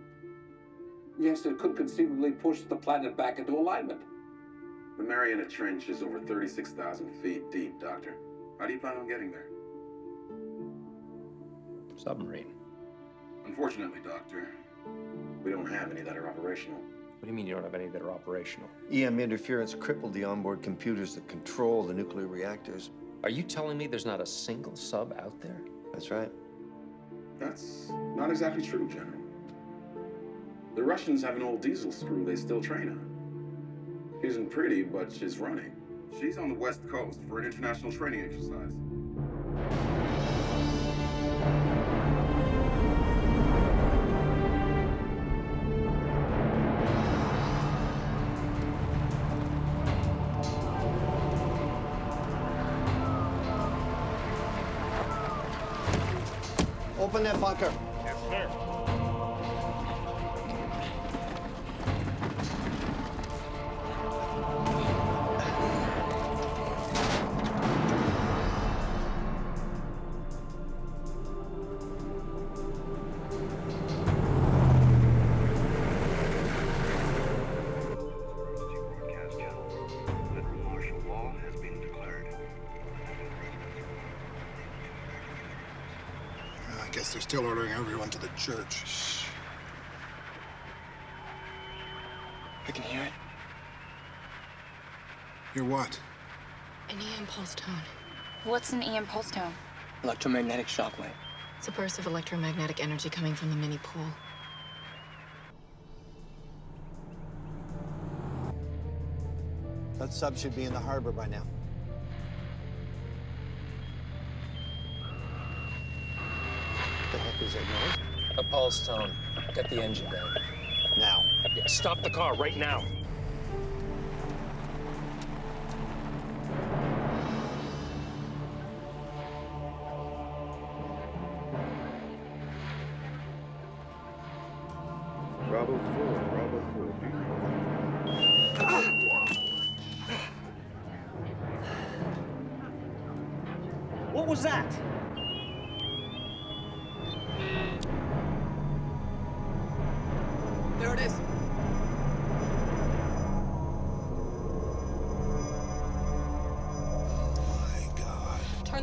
yes, it could conceivably push the planet back into alignment. The Mariana Trench is over 36,000 feet deep, Doctor. How do you plan on getting there? Submarine. Unfortunately, Doctor, we don't have any that are operational. What do you mean you don't have any that are operational? EM interference crippled the onboard computers that control the nuclear reactors. Are you telling me there's not a single sub out there? That's right. That's not exactly true, General. The Russians have an old diesel screw they still train on. She isn't pretty, but she's running. She's on the West Coast for an international training exercise. Open that bunker. Yes, sir. They're still ordering everyone to the church. Shh. I can hear it. Hear what? An EM pulse tone. What's an EM pulse tone? Electromagnetic shockwave. It's a burst of electromagnetic energy coming from the mini pool. That sub should be in the harbor by now. Is that noise? A pulse tone. Get the engine down. Now. Yeah, stop the car right now. What was that?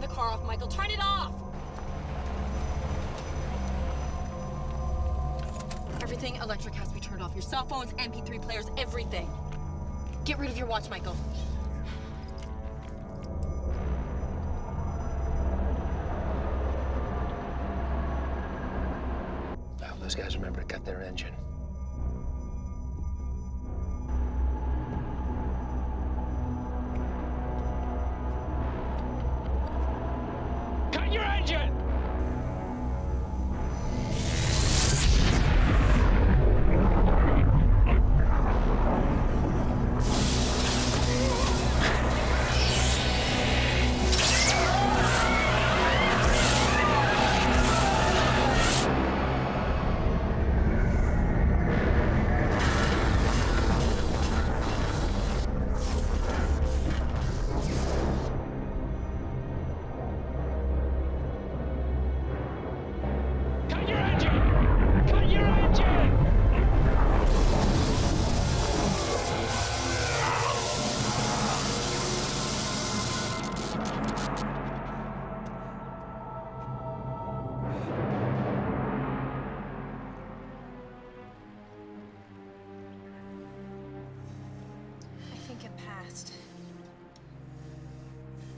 the car off, Michael. Turn it off! Everything electric has to be turned off. Your cell phones, MP3 players, everything. Get rid of your watch, Michael. I hope those guys remember to cut their engine.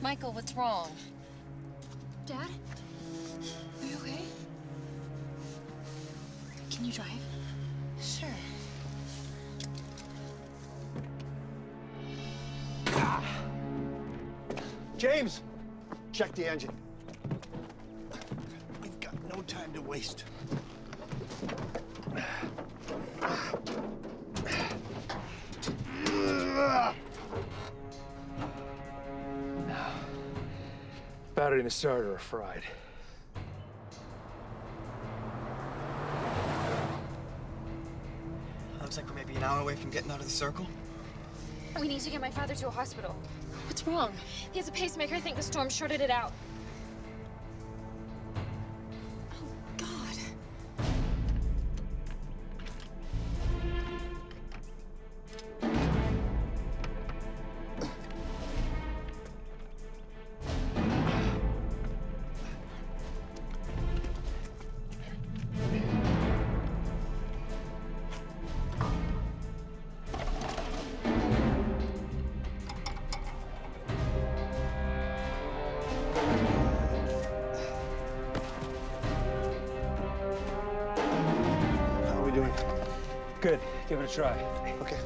Michael, what's wrong? Dad? Are you okay? Can you drive? Sure. Ah. James! Check the engine. We've got no time to waste. Battery and the starter are fried. Looks like we're maybe an hour away from getting out of the circle. We need to get my father to a hospital. What's wrong? He has a pacemaker. I think the storm shorted it out. Good. Give it a try. Okay.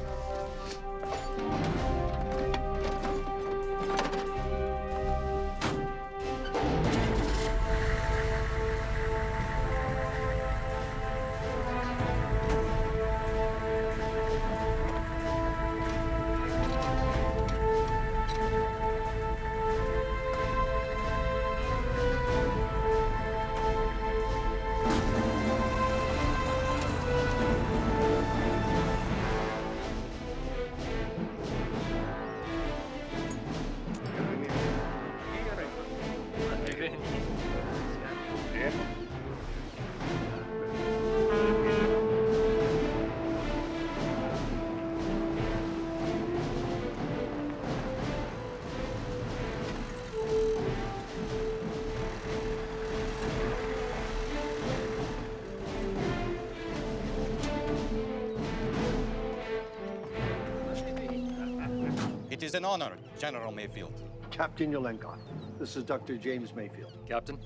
It is an honor, General Mayfield. Captain Yolenkov, this is Dr. James Mayfield. Captain?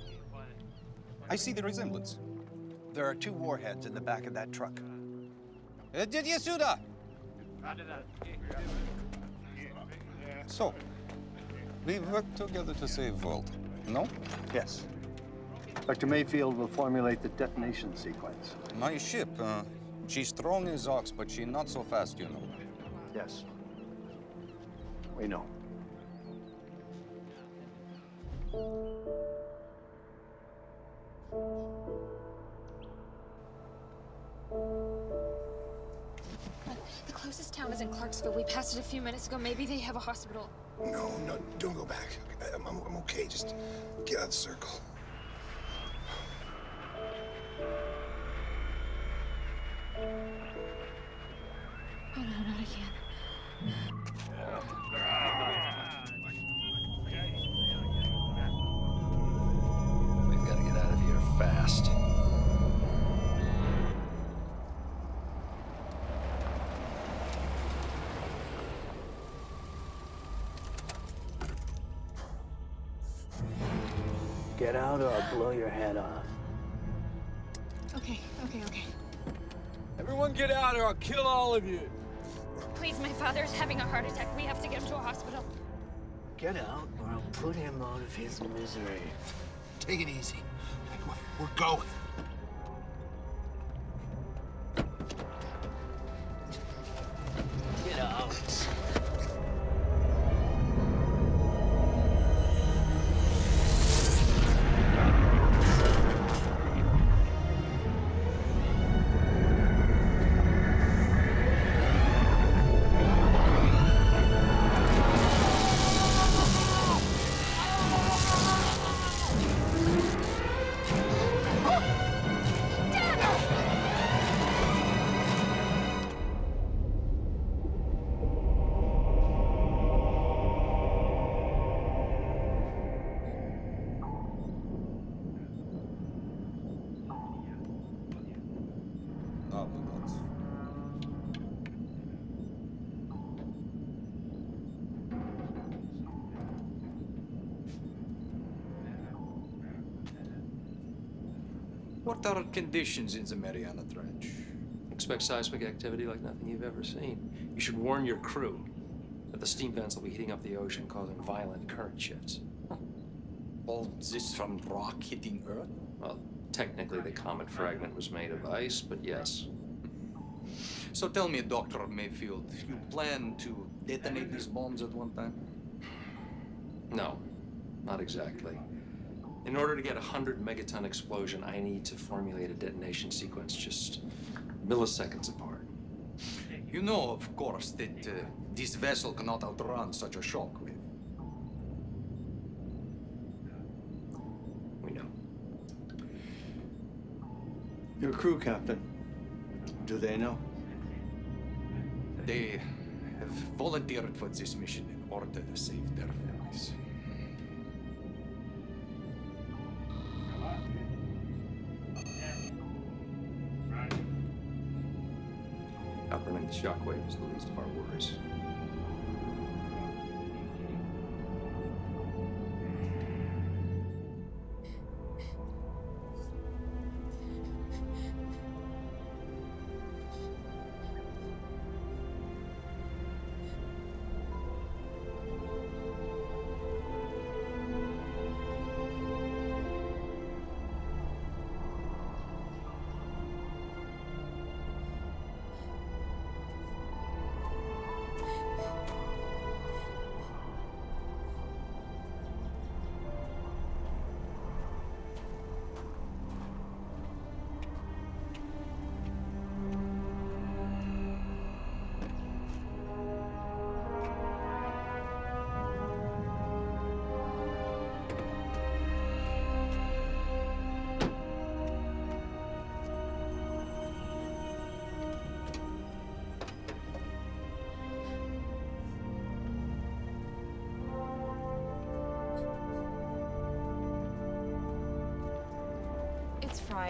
I see the resemblance. There are two warheads in the back of that truck. So, we worked together to save the world, no? Yes. Dr. Mayfield will formulate the detonation sequence. My ship, she's strong as ox, but she's not so fast, you know. Yes. We know. The closest town is in Clarksville. We passed it a few minutes ago. Maybe they have a hospital. No, don't go back. I'm okay. Just get out of the circle. Oh, no, not again. Yeah. Get out or I'll blow your head off. Okay, okay, okay. Everyone get out or I'll kill all of you. Please, my father's having a heart attack. We have to get him to a hospital. Get out or I'll put him out of his misery. Take it easy. We're going. Get out. What are conditions in the Mariana Trench? Expect seismic activity like nothing you've ever seen. You should warn your crew that the steam vents will be heating up the ocean, causing violent current shifts. All this from rock hitting Earth? Well, technically the comet fragment was made of ice, but yes. So tell me, Dr. Mayfield, you plan to detonate these bombs at one time? No, not exactly. In order to get a 100-megaton explosion, I need to formulate a detonation sequence just milliseconds apart. You know, of course, that this vessel cannot outrun such a shockwave. We know. Your crew, Captain, do they know? They have volunteered for this mission in order to save their families. Outrunning the shockwave is the least of our worries.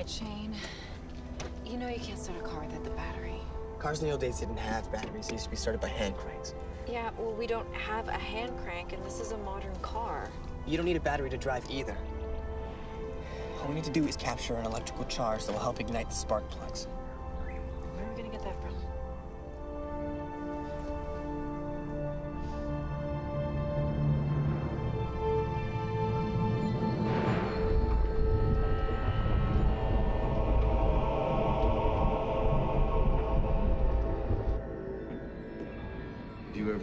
Shane, you know you can't start a car without the battery. Cars in the old days didn't have batteries. They used to be started by hand cranks. Yeah, well, we don't have a hand crank, and this is a modern car. You don't need a battery to drive either. All we need to do is capture an electrical charge that will help ignite the spark plugs. Where are we gonna get that from?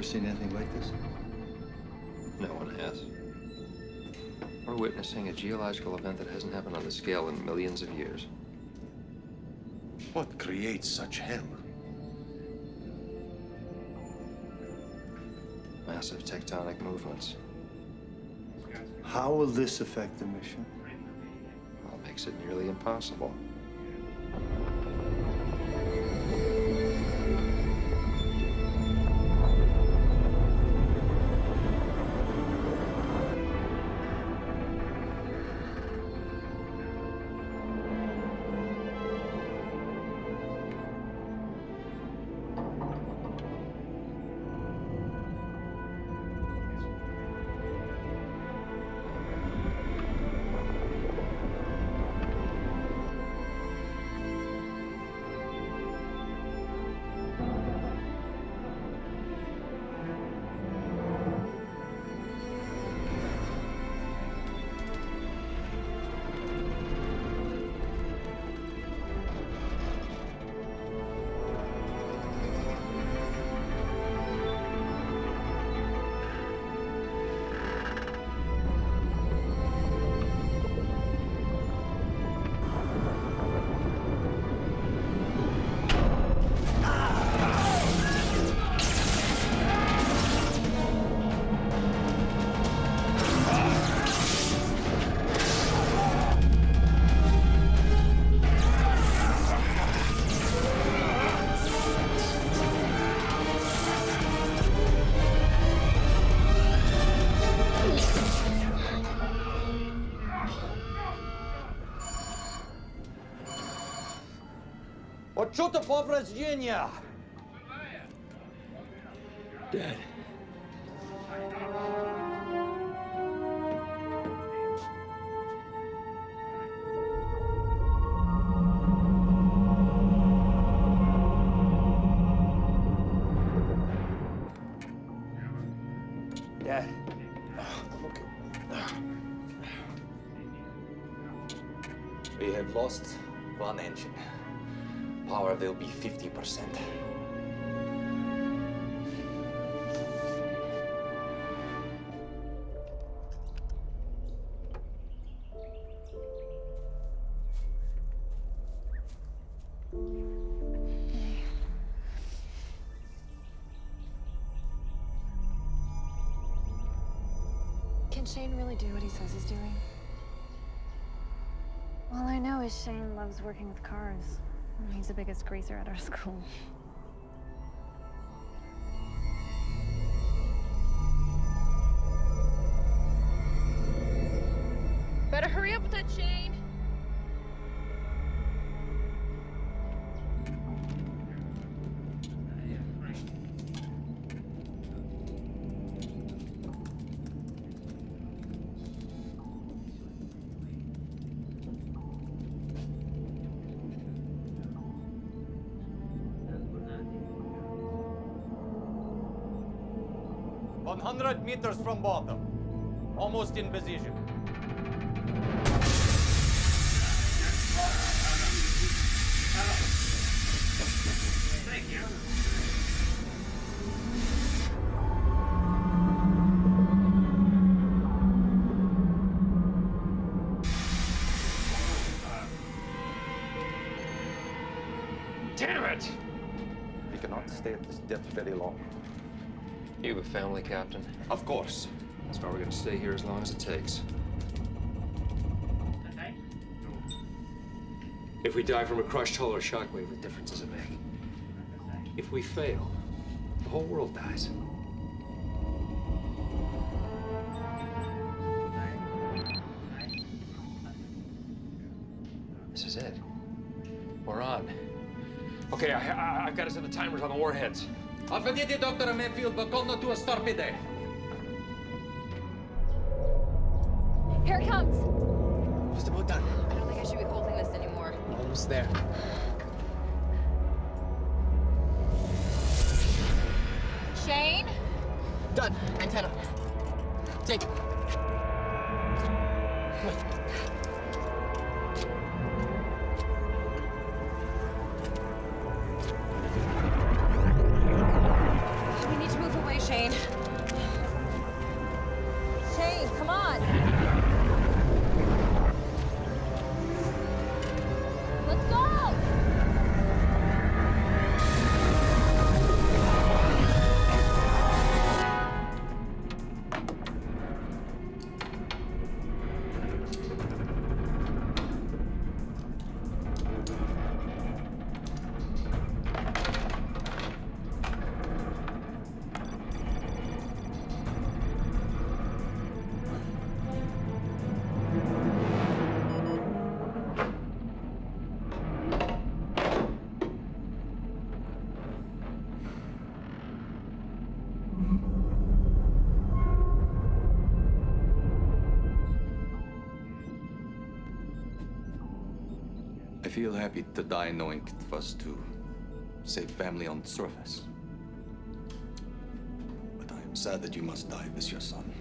Seen anything like this? No one has. We're witnessing a geological event that hasn't happened on this scale in millions of years. What creates such hell? Massive tectonic movements. How will this affect the mission? Well, it makes it nearly impossible. что-то повреждения. Dead. We have lost one engine. Power will be 50%. Can Shane really do what he says he's doing? All I know is Shane loves working with cars. He's the biggest greaser at our school. Better hurry up with that, Shane! Meters from bottom, almost in position. Thank you. Damn it! We cannot stay at this depth very long. You have a family, Captain? Of course. That's why we're going to stay here as long as it takes. If we die from a crushed hull or shockwave, what difference does it make? If we fail, the whole world dies. This is it. We're on. Okay, I've got to set the timers on the warheads. Alpha Dr. Mayfield, but call not to a torpedo. Here it comes. Just about done. I don't think I should be holding this anymore. Almost there. Shane? Done. Antenna. Take it. Wait. I feel happy to die knowing it was to save family on the surface. But I am sad that you must die with your son.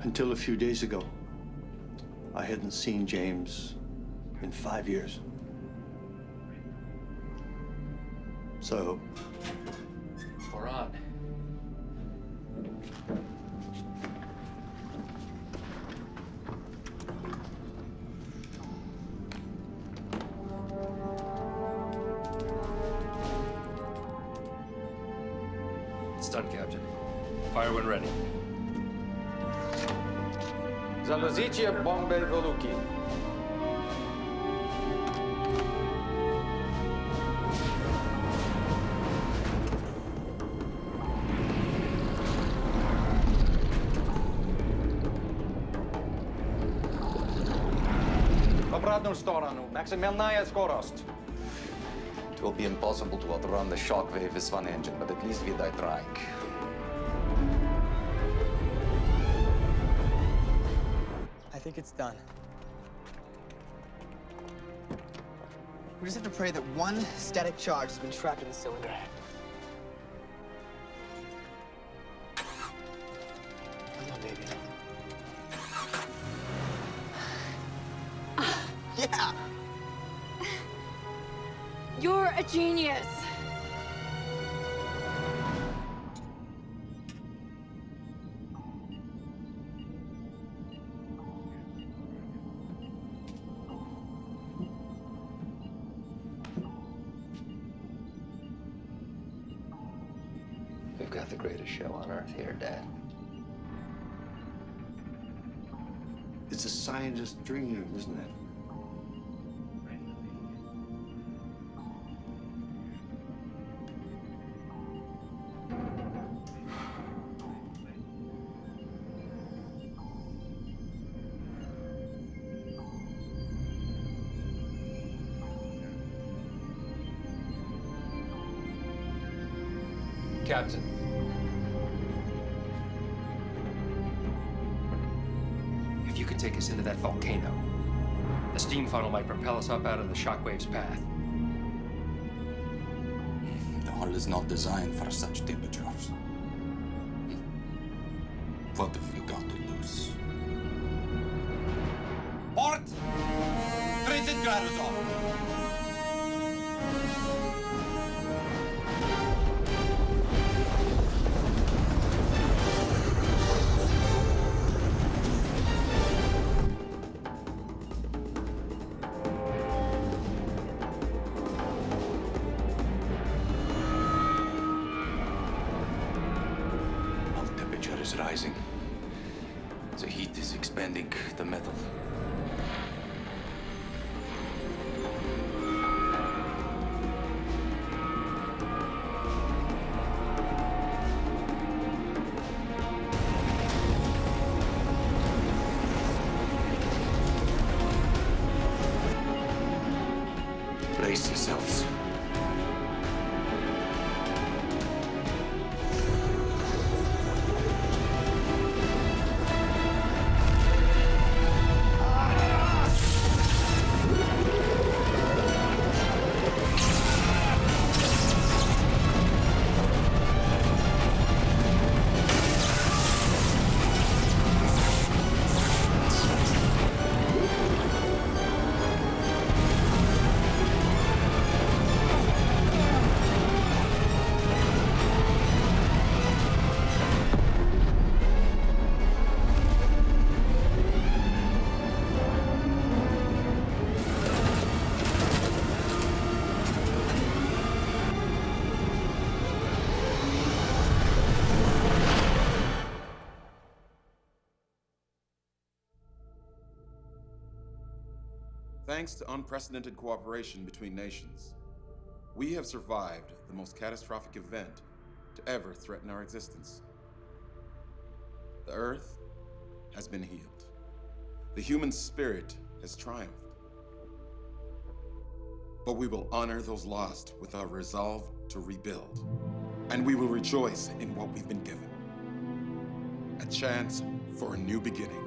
Until a few days ago, I hadn't seen James in 5 years. So... we're on. Zalozhichia Bombay Voluki. Dobra żadną stronę. Maksymalna jest skorost. It will be impossible to outrun the shockwave with one engine, but at least we die trying. I think it's done. We just have to pray that one static charge has been trapped in the cylinder. Come on, baby. Yeah! You're a genius! We've got the greatest show on Earth here, Dad. It's a scientist's dream, isn't it? Captain. If you could take us into that volcano, the steam funnel might propel us up out of the shockwave's path. The hull is not designed for such temperatures. What have you got to lose? Port! 30 grados off! Thanks to unprecedented cooperation between nations, we have survived the most catastrophic event to ever threaten our existence. The Earth has been healed. The human spirit has triumphed. But we will honor those lost with our resolve to rebuild, and we will rejoice in what we've been given. A chance for a new beginning.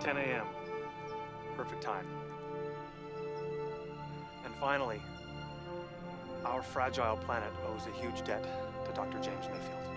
10 a.m. Perfect time. And finally, our fragile planet owes a huge debt to Dr. James Mayfield.